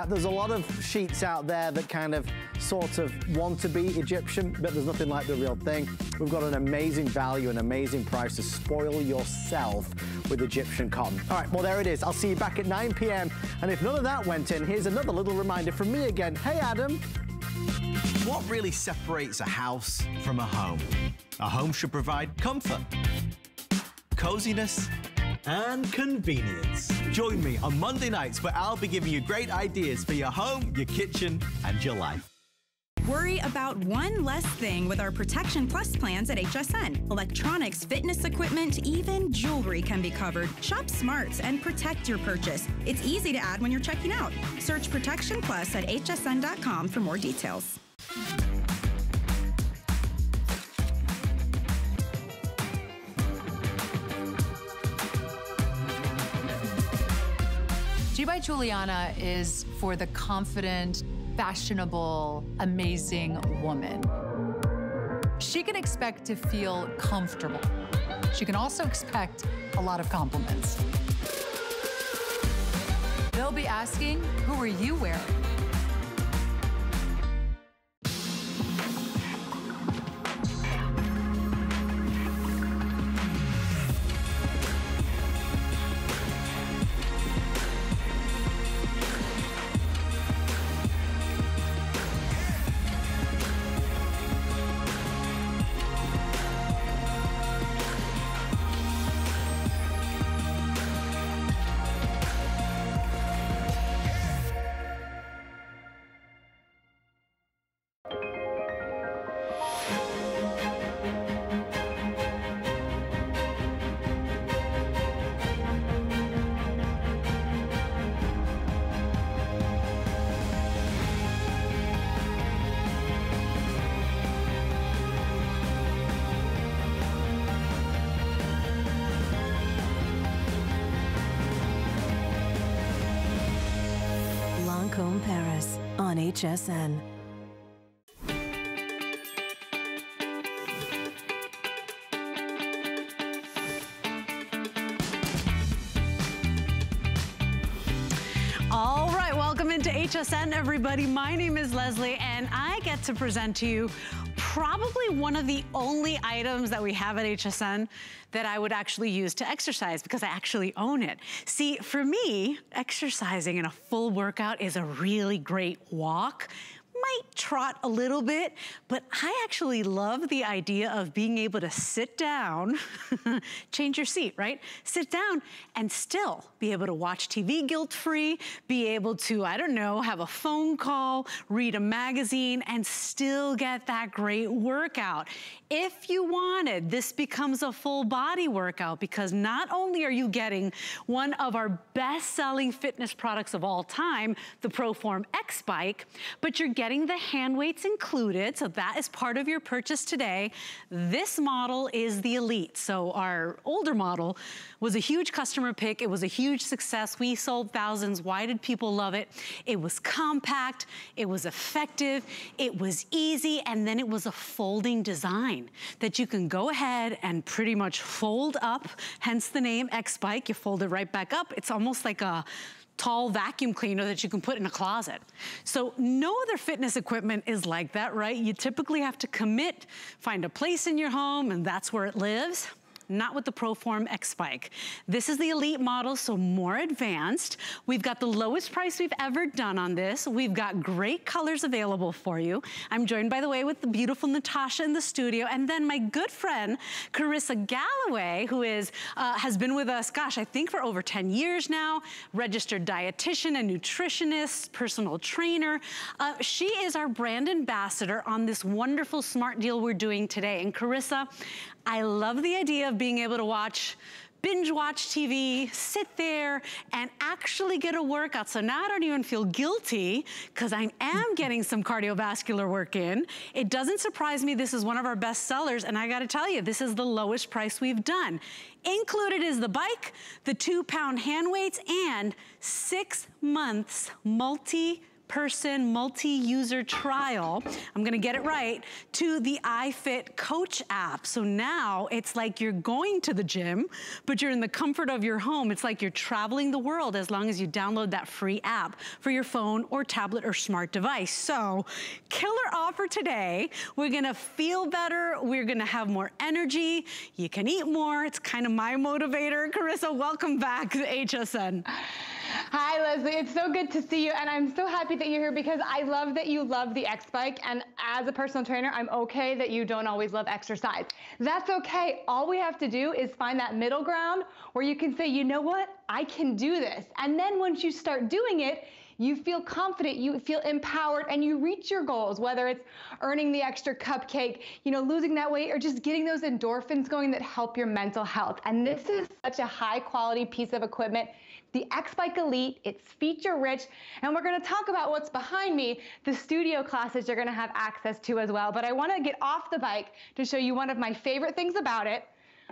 There's a lot of sheets out there that kind of sort of want to be Egyptian, but there's nothing like the real thing. We've got an amazing value, an amazing price to spoil yourself with Egyptian cotton. All right, well, there it is. I'll see you back at 9 p.m. And if none of that went in, here's another little reminder from me again. Hey, Adam. What really separates a house from a home? A home should provide comfort, coziness, and convenience. Join me on Monday nights where I'll be giving you great ideas for your home, your kitchen, and your life. Worry about one less thing with our Protection Plus plans at HSN. Electronics, fitness equipment, even jewelry can be covered. Shop smarts and protect your purchase. It's easy to add when you're checking out. Search Protection Plus at hsn.com for more details. G by Juliana is for the confident, fashionable, amazing woman. She can expect to feel comfortable. She can also expect a lot of compliments. They'll be asking, who are you wearing? Paris on HSN. All right, welcome into HSN, everybody. My name is Leslie, and I get to present to you probably one of the only items that we have at HSN that I would actually use to exercise because I actually own it. See, for me, exercising in a full workout is a really great walk. might trot a little bit, but I actually love the idea of being able to sit down, change your seat, right? Sit down and still be able to watch TV guilt-free, be able to, I don't know, have a phone call, read a magazine, and still get that great workout. If you wanted, this becomes a full body workout because not only are you getting one of our best-selling fitness products of all time, the ProForm X Bike, but you're getting the hand weights included, so that is part of your purchase today. This model is the Elite. So our older model was a huge customer pick. It was a huge success. We sold thousands. Why did people love it? It was compact, it was effective, it was easy, and then it was a folding design that you can go ahead and pretty much fold up, hence the name X Bike. You fold it right back up. It's almost like a tall vacuum cleaner that you can put in a closet. So no other fitness equipment is like that, right? You typically have to commit, find a place in your home, and that's where it lives. Not with the ProForm X Bike. This is the Elite model, so more advanced. We've got the lowest price we've ever done on this. We've got great colors available for you. I'm joined, by the way, with the beautiful Natasha in the studio, and then my good friend, Carissa Galloway, who is has been with us, gosh, I think for over 10 years now, registered dietitian and nutritionist, personal trainer. She is our brand ambassador on this wonderful smart deal we're doing today. And Carissa, I love the idea of being able to watch, binge watch TV, sit there, and actually get a workout. So now I don't even feel guilty because I am getting some cardiovascular work in. It doesn't surprise me. This is one of our best sellers, and I gotta tell you, this is the lowest price we've done. Included is the bike, the 2-pound hand weights, and 6 months multi-person, multi-user trial, I'm gonna get it right, to the iFit Coach app. So now it's like you're going to the gym, but you're in the comfort of your home. It's like you're traveling the world as long as you download that free app for your phone or tablet or smart device. So killer offer today. We're gonna feel better. We're gonna have more energy. You can eat more. It's kind of my motivator. Carissa, welcome back to HSN. Hi, Leslie. It's so good to see you, and I'm so happy that you're here because I love that you love the X Bike, and as a personal trainer, I'm okay that you don't always love exercise. That's okay. All we have to do is find that middle ground where you can say, you know what, I can do this. And then once you start doing it, you feel confident, you feel empowered, and you reach your goals, whether it's earning the extra cupcake, you know, losing that weight, or just getting those endorphins going that help your mental health. And this is such a high quality piece of equipment. The X Bike Elite, it's feature rich, and we're gonna talk about what's behind me, the studio classes you're gonna have access to as well. But I wanna get off the bike to show you one of my favorite things about it.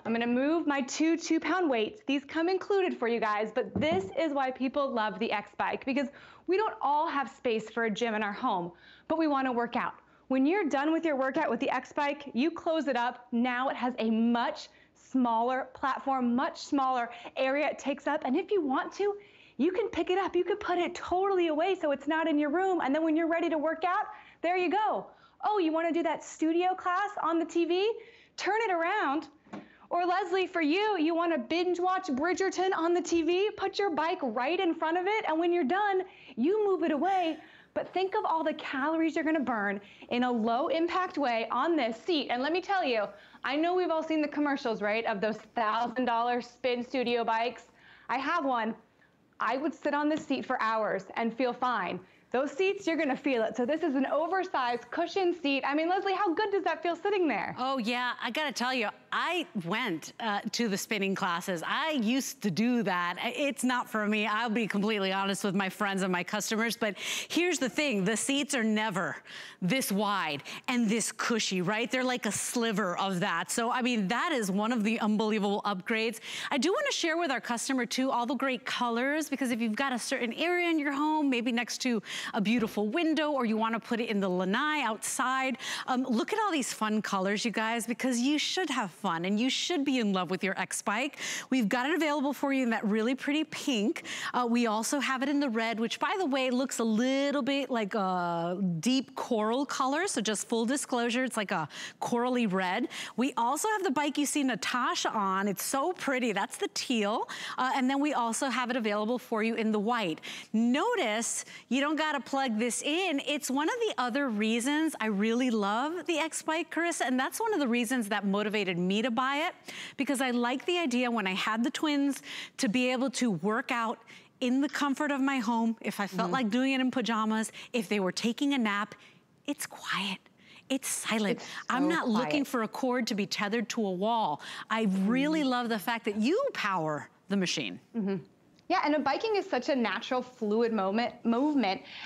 I'm gonna move my two 2-pound weights. These come included for you guys, but this is why people love the X Bike, because we don't all have space for a gym in our home, but we wanna work out. When you're done with your workout with the X Bike, you close it up. Now it has a much smaller platform, much smaller area it takes up, and if you want to, you can pick it up. You can put it totally away so it's not in your room, and then when you're ready to work out, there you go. Oh, you wanna do that studio class on the TV? Turn it around. Or Leslie, for you, you wanna binge watch Bridgerton on the TV, put your bike right in front of it, and when you're done, you move it away. But think of all the calories you're gonna burn in a low impact way on this seat. And let me tell you, I know we've all seen the commercials, right, of those $1,000 spin studio bikes. I have one. I would sit on this seat for hours and feel fine. Those seats, you're gonna feel it. So this is an oversized cushioned seat. I mean, Leslie, how good does that feel sitting there? Oh yeah, I gotta tell you, I went to the spinning classes. I used to do that. It's not for me. I'll be completely honest with my friends and my customers, but here's the thing. The seats are never this wide and this cushy, right? They're like a sliver of that. So, I mean, that is one of the unbelievable upgrades. I do wanna share with our customer too, all the great colors, because if you've got a certain area in your home, maybe next to a beautiful window, or you want to put it in the lanai outside. Look at all these fun colors, you guys, because you should have fun, and you should be in love with your X Bike. We've got it available for you in that really pretty pink. We also have it in the red, which by the way looks a little bit like a deep coral color, so just full disclosure, it's like a corally red. We also have the bike you see Natasha on. It's so pretty. That's the teal. And then we also have it available for you in the white. Notice you don't got to plug this in. It's one of the other reasons I really love the X Bike, Carissa, and that's one of the reasons that motivated me to buy it, because I like the idea when I had the twins to be able to work out in the comfort of my home. If I felt like doing it in pajamas, if they were taking a nap, it's quiet. It's silent. It's so I'm not quiet. Looking for a cord to be tethered to a wall. I really love the fact that you power the machine. Yeah, and biking is such a natural, fluid movement.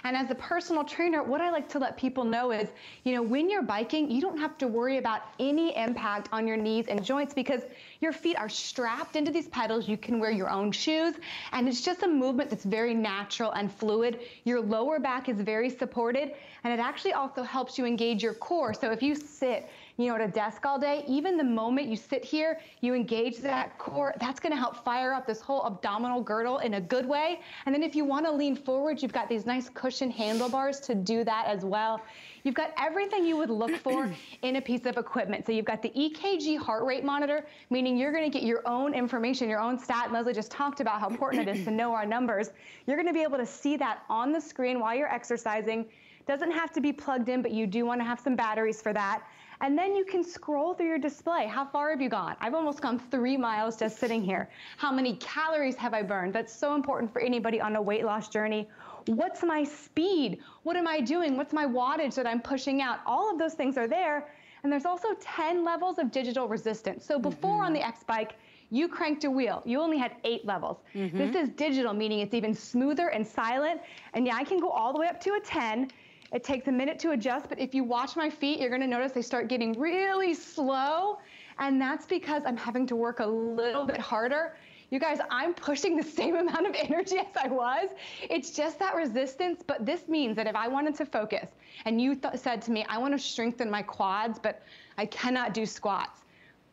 And as a personal trainer, what I like to let people know is, you know, when you're biking, you don't have to worry about any impact on your knees and joints because your feet are strapped into these pedals. You can wear your own shoes, and it's just a movement that's very natural and fluid. Your lower back is very supported, and it actually also helps you engage your core. So if you sit, you know, at a desk all day, even the moment you sit here, you engage that core. That's going to help fire up this whole abdominal girdle in a good way. And then if you want to lean forward, you've got these nice cushion handlebars to do that as well. You've got everything you would look for in a piece of equipment. So you've got the EKG heart rate monitor, meaning you're going to get your own information, your own stat. And Leslie just talked about how important it is to know our numbers. You're going to be able to see that on the screen while you're exercising. Doesn't have to be plugged in, but you do want to have some batteries for that. And then you can scroll through your display. How far have you gone? I've almost gone 3 miles just sitting here. How many calories have I burned? That's so important for anybody on a weight loss journey. What's my speed? What am I doing? What's my wattage that I'm pushing out? All of those things are there. And there's also 10 levels of digital resistance. So before on the X Bike, you cranked a wheel. You only had 8 levels. This is digital, meaning it's even smoother and silent. And yeah, I can go all the way up to a 10. It takes a minute to adjust, but if you watch my feet, you're gonna notice they start getting really slow, and that's because I'm having to work a little bit harder. You guys, I'm pushing the same amount of energy as I was. It's just that resistance, but this means that if I wanted to focus, and you said to me, I wanna strengthen my quads, but I cannot do squats.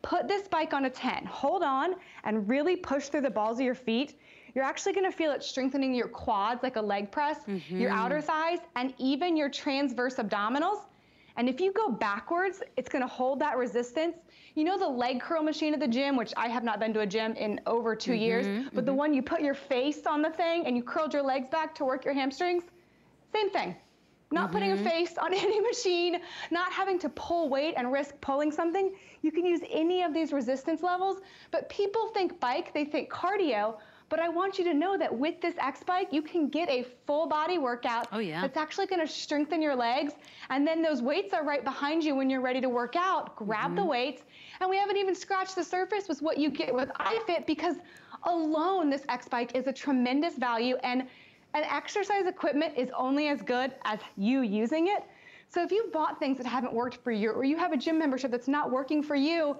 Put this bike on a 10, hold on, and really push through the balls of your feet. You're actually gonna feel it strengthening your quads like a leg press, your outer thighs, and even your transverse abdominals. And if you go backwards, it's gonna hold that resistance. You know the leg curl machine at the gym, which I have not been to a gym in over 2 years, but the one you put your face on the thing and you curled your legs back to work your hamstrings? Same thing. Not putting a face on any machine, not having to pull weight and risk pulling something. You can use any of these resistance levels, but people think bike, they think cardio, but I want you to know that with this X Bike, you can get a full body workout that's actually gonna strengthen your legs. And then those weights are right behind you when you're ready to work out. Grab the weights. And we haven't even scratched the surface with what you get with iFit, because alone this X Bike is a tremendous value, and an exercise equipment is only as good as you using it. So if you've bought things that haven't worked for you, or you have a gym membership that's not working for you,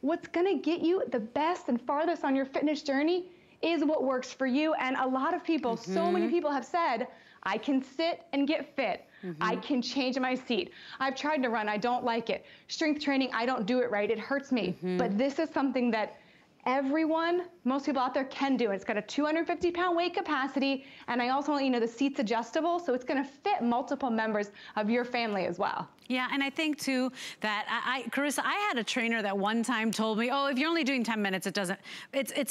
what's gonna get you the best and farthest on your fitness journey is what works for you. And a lot of people, so many people have said, I can sit and get fit. I can change my seat. I've tried to run, I don't like it. Strength training, I don't do it right, it hurts me. But this is something that everyone, most people out there can do. It's got a 250-pound weight capacity, and I also want you to know the seat's adjustable, so it's gonna fit multiple members of your family as well. Yeah, and I think too that, Carissa, I had a trainer that one time told me, oh, if you're only doing 10 minutes, it's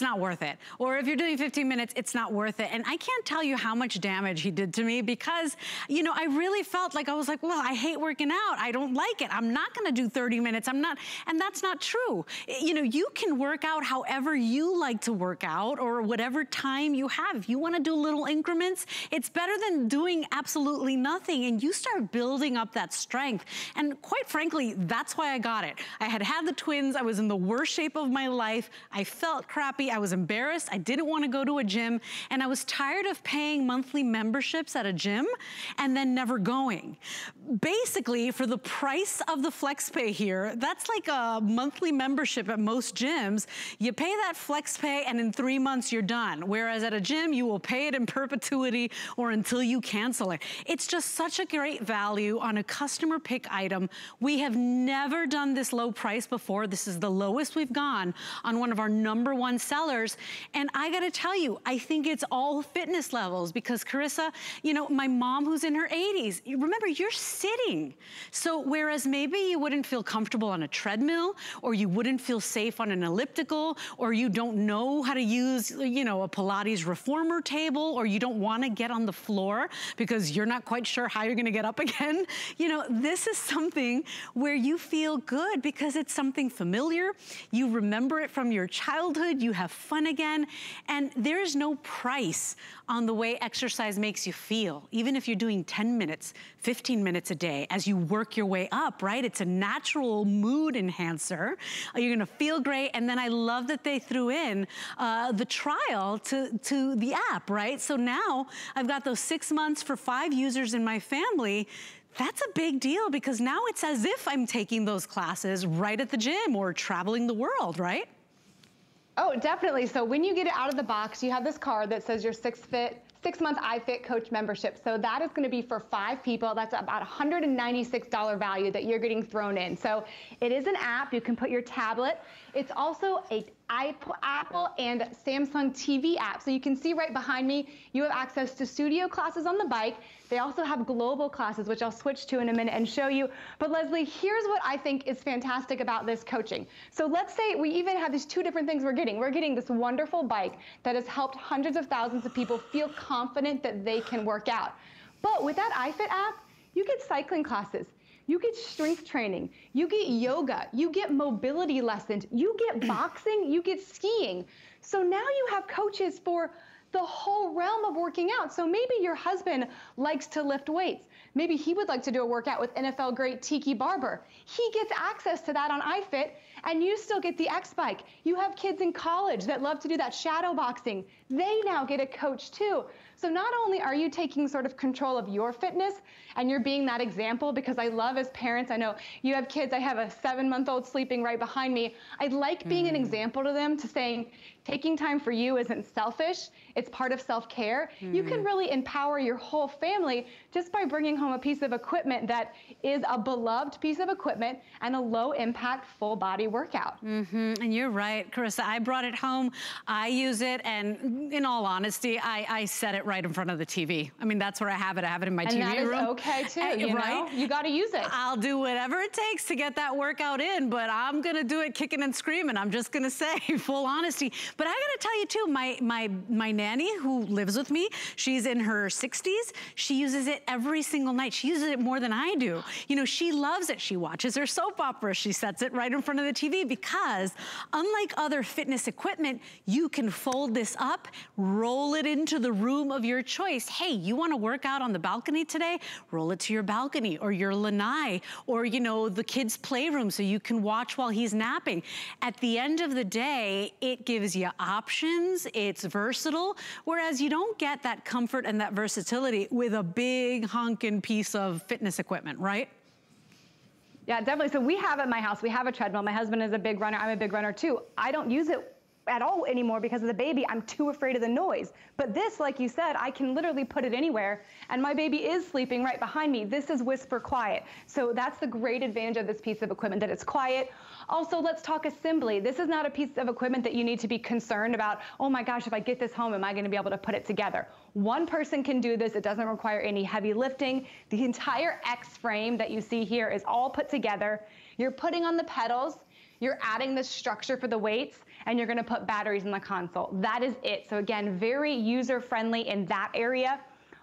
not worth it. Or if you're doing 15 minutes, it's not worth it. And I can't tell you how much damage he did to me, because, you know, I really felt like, I was like, well, I hate working out. I don't like it. I'm not gonna do 30 minutes. I'm not, and that's not true. You know, you can work out however you like to work out, or whatever time you have. If you wanna do little increments, it's better than doing absolutely nothing, and you start building up that strength. And quite frankly, that's why I got it. I had the twins, I was in the worst shape of my life, I felt crappy, I was embarrassed, I didn't want to go to a gym, and I was tired of paying monthly memberships at a gym and then never going. Basically, for the price of the FlexPay here, that's like a monthly membership at most gyms. You you pay that flex pay and in 3 months you're done. Whereas at a gym, you will pay it in perpetuity or until you cancel it. It's just such a great value on a customer pick item. We have never done this low price before. This is the lowest we've gone on one of our #1 sellers. And I gotta tell you, I think it's all fitness levels because Carissa, you know, my mom who's in her 80s, remember you're sitting. So whereas maybe you wouldn't feel comfortable on a treadmill or you wouldn't feel safe on an elliptical or you don't know how to use, you know, a Pilates reformer table or you don't wanna get on the floor because you're not quite sure how you're gonna get up again. You know, this is something where you feel good because it's something familiar. You remember it from your childhood, you have fun again, and there is no price on the way exercise makes you feel. Even if you're doing 10 minutes, 15 minutes a day as you work your way up, right? It's a natural mood enhancer. You're gonna feel great. And then I love that they threw in the trial to the app, right? So now I've got those 6 months for 5 users in my family. That's a big deal because now it's as if I'm taking those classes right at the gym or traveling the world, right? Oh, definitely. So when you get it out of the box, you have this card that says your 6-month iFit Coach membership. So that is going to be for 5 people. That's about $196 value that you're getting thrown in. So it is an app. You can put your tablet. It's also a Apple and Samsung TV app. So you can see right behind me, you have access to studio classes on the bike. They also have global classes, which I'll switch to in a minute and show you. But Leslie, here's what I think is fantastic about this coaching. So let's say we even have these 2 different things we're getting. We're getting this wonderful bike that has helped hundreds of thousands of people feel confident that they can work out. But with that iFit app, you get cycling classes. You get strength training, you get yoga, you get mobility lessons, you get boxing, you get skiing. So now you have coaches for the whole realm of working out. So maybe your husband likes to lift weights. Maybe he would like to do a workout with NFL great Tiki Barber. He gets access to that on iFit, and you still get the X Bike. You have kids in college that love to do that shadow boxing. They now get a coach too. So not only are you taking sort of control of your fitness and you're being that example, because I love as parents, I know you have kids, I have a 7-month-old sleeping right behind me. I like being an example to them, to saying, taking time for you isn't selfish, it's part of self-care. You can really empower your whole family just by bringing home a piece of equipment that is a beloved piece of equipment and a low-impact, full-body workout. And you're right, Carissa. I brought it home, I use it, and in all honesty, I set it right in front of the TV. I mean, that's where I have it. I have it in my TV room. And that is okay, too, you know? You got to use it. I'll do whatever it takes to get that workout in, but I'm going to do it kicking and screaming. I'm just going to say, full honesty. But I gotta tell you too, my nanny who lives with me, she's in her 60s. She uses it every single night. She uses it more than I do. You know, she loves it. She watches her soap opera. She sets it right in front of the TV because unlike other fitness equipment, you can fold this up, roll it into the room of your choice. Hey, you wanna work out on the balcony today? Roll it to your balcony or your lanai or, you know, the kid's playroom so you can watch while he's napping. At the end of the day, it gives you options, it's versatile, whereas you don't get that comfort and that versatility with a big honking piece of fitness equipment, right? Yeah, definitely. So we have at my house, we have a treadmill. My husband is a big runner. I'm a big runner too. I don't use it at all anymore because of the baby. I'm too afraid of the noise. But this, like you said, I can literally put it anywhere, and my baby is sleeping right behind me. This is whisper quiet. So that's the great advantage of this piece of equipment, that it's quiet. Also, let's talk assembly. This is not a piece of equipment that you need to be concerned about, oh my gosh, if I get this home, am I gonna be able to put it together? One person can do this. It doesn't require any heavy lifting. The entire X frame that you see here is all put together. You're putting on the pedals, you're adding the structure for the weights, and you're gonna put batteries in the console. That is it. So again, very user-friendly in that area.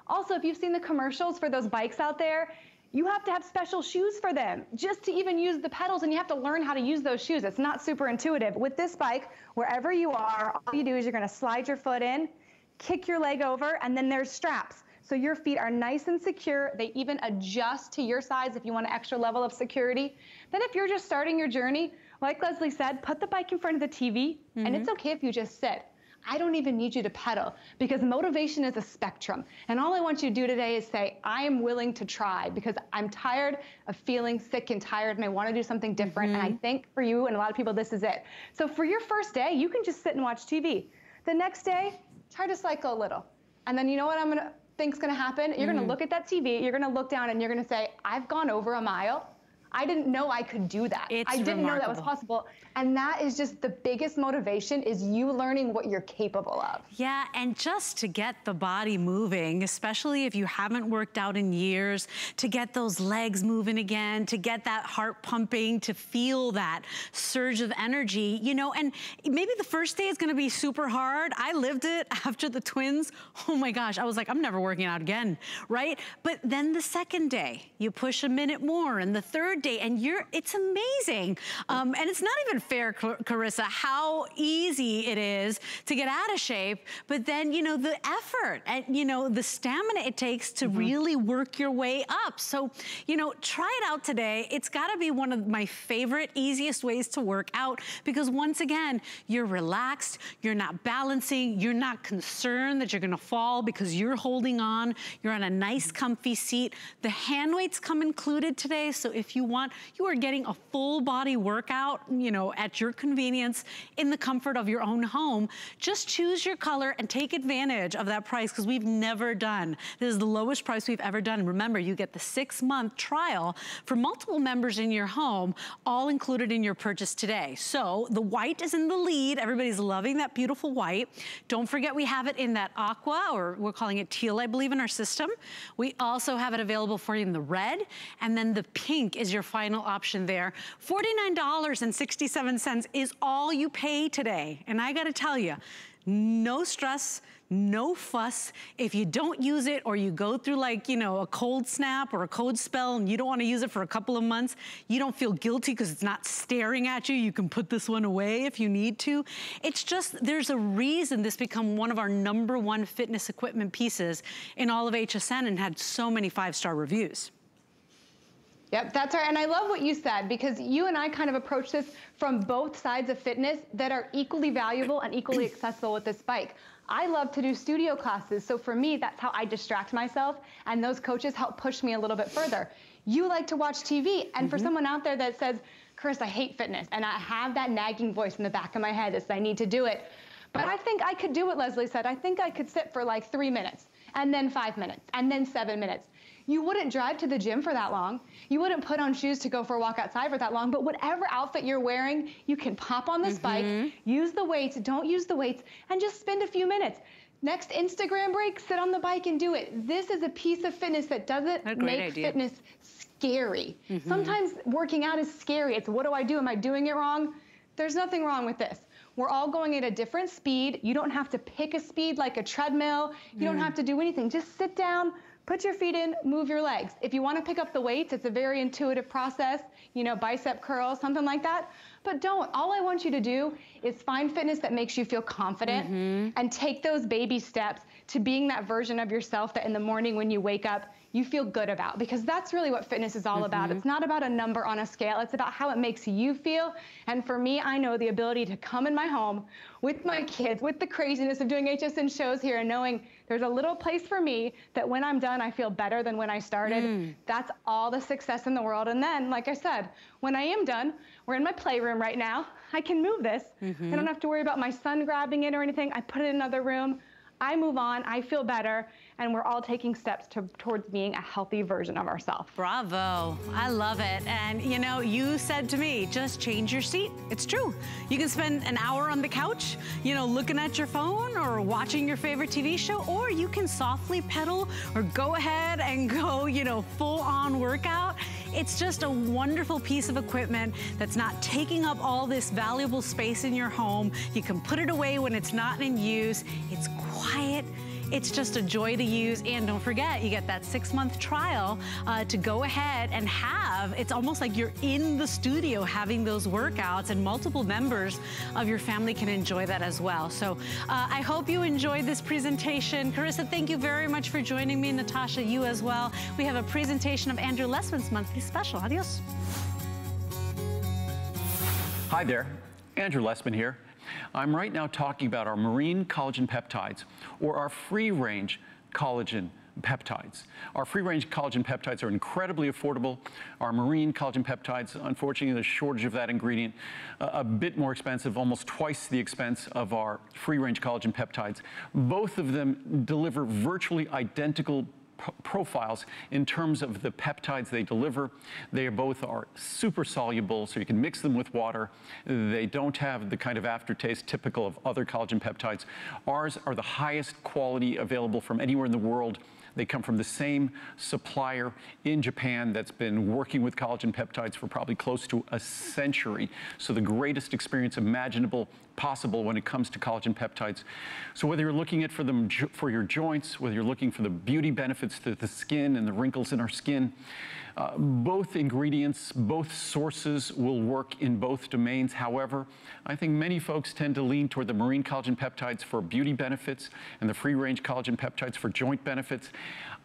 Also, if you've seen the commercials for those bikes out there, you have to have special shoes for them just to even use the pedals, and you have to learn how to use those shoes. It's not super intuitive. With this bike, wherever you are, all you do is you're gonna slide your foot in, kick your leg over, and then there's straps. So your feet are nice and secure. They even adjust to your size if you want an extra level of security. Then if you're just starting your journey, like Leslie said, put the bike in front of the TV, and it's okay if you just sit. I don't even need you to pedal, because motivation is a spectrum. And all I want you to do today is say, I am willing to try, because I'm tired of feeling sick and tired, and I want to do something different. Mm-hmm. And I think for you and a lot of people, this is it. So for your first day, you can just sit and watch TV. The next day, try to cycle a little. And then you know what I'm gonna think's gonna happen? You're gonna look at that TV, you're gonna look down, and you're gonna say, I've gone over a mile. I didn't know I could do that. I didn't know that was possible. And that is just the biggest motivation, is you learning what you're capable of. Yeah, and just to get the body moving, especially if you haven't worked out in years, to get those legs moving again, to get that heart pumping, to feel that surge of energy, you know, and maybe the first day is gonna be super hard. I lived it after the twins. Oh my gosh, I was like, I'm never working out again, right? But then the second day, you push a minute more, and the third day, and it's amazing. And it's not even fair, Carissa, how easy it is to get out of shape, but then, you know, the effort and, you know, the stamina it takes to really work your way up. So, you know, try it out today. It's gotta be one of my favorite, easiest ways to work out, because once again, you're relaxed, you're not balancing, you're not concerned that you're gonna fall because you're holding on, you're on a nice, comfy seat. The hand weights come included today, so if you want, you are getting a full body workout, you know, at your convenience in the comfort of your own home. Just choose your color and take advantage of that price, because we've never done. This is the lowest price we've ever done. Remember, you get the 6-month trial for multiple members in your home, all included in your purchase today. So the white is in the lead. Everybody's loving that beautiful white. Don't forget, we have it in that aqua, or we're calling it teal, I believe, in our system. We also have it available for you in the red, and then the pink is your final option there. $49.67 is all you pay today. And I gotta tell you, no stress, no fuss. If you don't use it, or you go through, like, you know, a cold snap or a cold spell and you don't want to use it for a couple of months, you don't feel guilty because it's not staring at you. You can put this one away if you need to. It's just, there's a reason this become one of our #1 fitness equipment pieces in all of HSN and had so many 5-star reviews. Yep, that's right. And I love what you said, because you and I kind of approach this from both sides of fitness that are equally valuable and equally accessible with this bike. I love to do studio classes. So for me, that's how I distract myself. And those coaches help push me a little bit further. You like to watch TV. And for someone out there that says, Chris, I hate fitness, and I have that nagging voice in the back of my head that says, I need to do it. But I think I could do what Leslie said. I think I could sit for like 3 minutes, and then 5 minutes, and then 7 minutes. You wouldn't drive to the gym for that long. You wouldn't put on shoes to go for a walk outside for that long, but whatever outfit you're wearing, you can pop on this bike, use the weights, don't use the weights, and just spend a few minutes. Next Instagram break, sit on the bike and do it. This is a piece of fitness that doesn't make fitness scary. Sometimes working out is scary. It's, what do I do? Am I doing it wrong? There's nothing wrong with this. We're all going at a different speed. You don't have to pick a speed like a treadmill. You don't have to do anything. Just sit down, put your feet in, move your legs. If you want to pick up the weights, it's a very intuitive process, you know, bicep curls, something like that. But don't. All I want you to do is find fitness that makes you feel confident and take those baby steps to being that version of yourself that in the morning when you wake up, you feel good about, because that's really what fitness is all about. It's not about a number on a scale. It's about how it makes you feel. And for me, I know the ability to come in my home with my kids, with the craziness of doing HSN shows here, and knowing there's a little place for me that when I'm done, I feel better than when I started. That's all the success in the world. And then, like I said, when I am done, we're in my playroom right now. I can move this. I don't have to worry about my son grabbing it or anything. I put it in another room. I move on, I feel better, and we're all taking steps towards being a healthy version of ourselves. Bravo, I love it. And you know, you said to me, just change your seat. It's true. You can spend an hour on the couch, you know, looking at your phone or watching your favorite TV show, or you can softly pedal or go ahead and go, you know, full on workout. It's just a wonderful piece of equipment that's not taking up all this valuable space in your home. You can put it away when it's not in use. It's quiet. It's just a joy to use. And don't forget, you get that 6-month trial to go ahead and have. It's almost like you're in the studio having those workouts, and multiple members of your family can enjoy that as well. So I hope you enjoyed this presentation. Carissa, thank you very much for joining me. Natasha, you as well. We have a presentation of Andrew Lesman's monthly special. Adios. Hi there, Andrew Lesman here. I'm right now talking about our marine collagen peptides, or our free-range collagen peptides. Our free-range collagen peptides are incredibly affordable. Our marine collagen peptides, unfortunately, there's a shortage of that ingredient, a bit more expensive, almost twice the expense of our free-range collagen peptides. Both of them deliver virtually identical profiles in terms of the peptides they deliver. They both are super soluble, so you can mix them with water. They don't have the kind of aftertaste typical of other collagen peptides. Ours are the highest quality available from anywhere in the world. They come from the same supplier in Japan that's been working with collagen peptides for probably close to a century. So the greatest experience imaginable possible when it comes to collagen peptides. So whether you're looking at for your joints, whether you're looking for the beauty benefits to the skin and the wrinkles in our skin, both ingredients, both sources will work in both domains. However, I think many folks tend to lean toward the marine collagen peptides for beauty benefits and the free-range collagen peptides for joint benefits.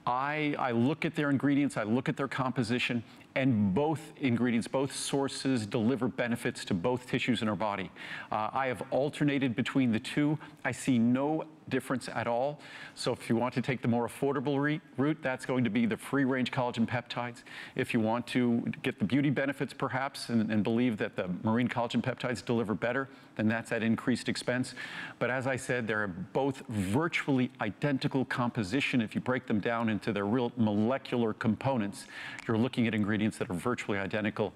I look at their ingredients, I look at their composition, and both ingredients, both sources deliver benefits to both tissues in our body. I have alternated between the two. I see no difference at all. So if you want to take the more affordable route, that's going to be the free-range collagen peptides. If you want to get the beauty benefits perhaps and believe that the marine collagen peptides deliver better, then that's at increased expense. But as I said, they're both virtually identical composition. If you break them down into their real molecular components, you're looking at ingredients that are virtually identical.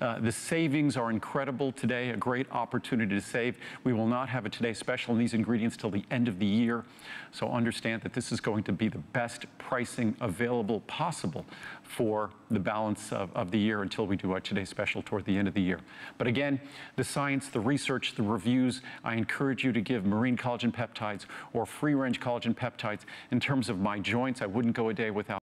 The savings are incredible today, a great opportunity to save. We will not have a Today Special on these ingredients till the end of the year. So understand that this is going to be the best pricing available possible for the balance of the year until we do our Today Special toward the end of the year. But again, the science, the research, the reviews, I encourage you to give marine collagen peptides or free-range collagen peptides. In terms of my joints, I wouldn't go a day without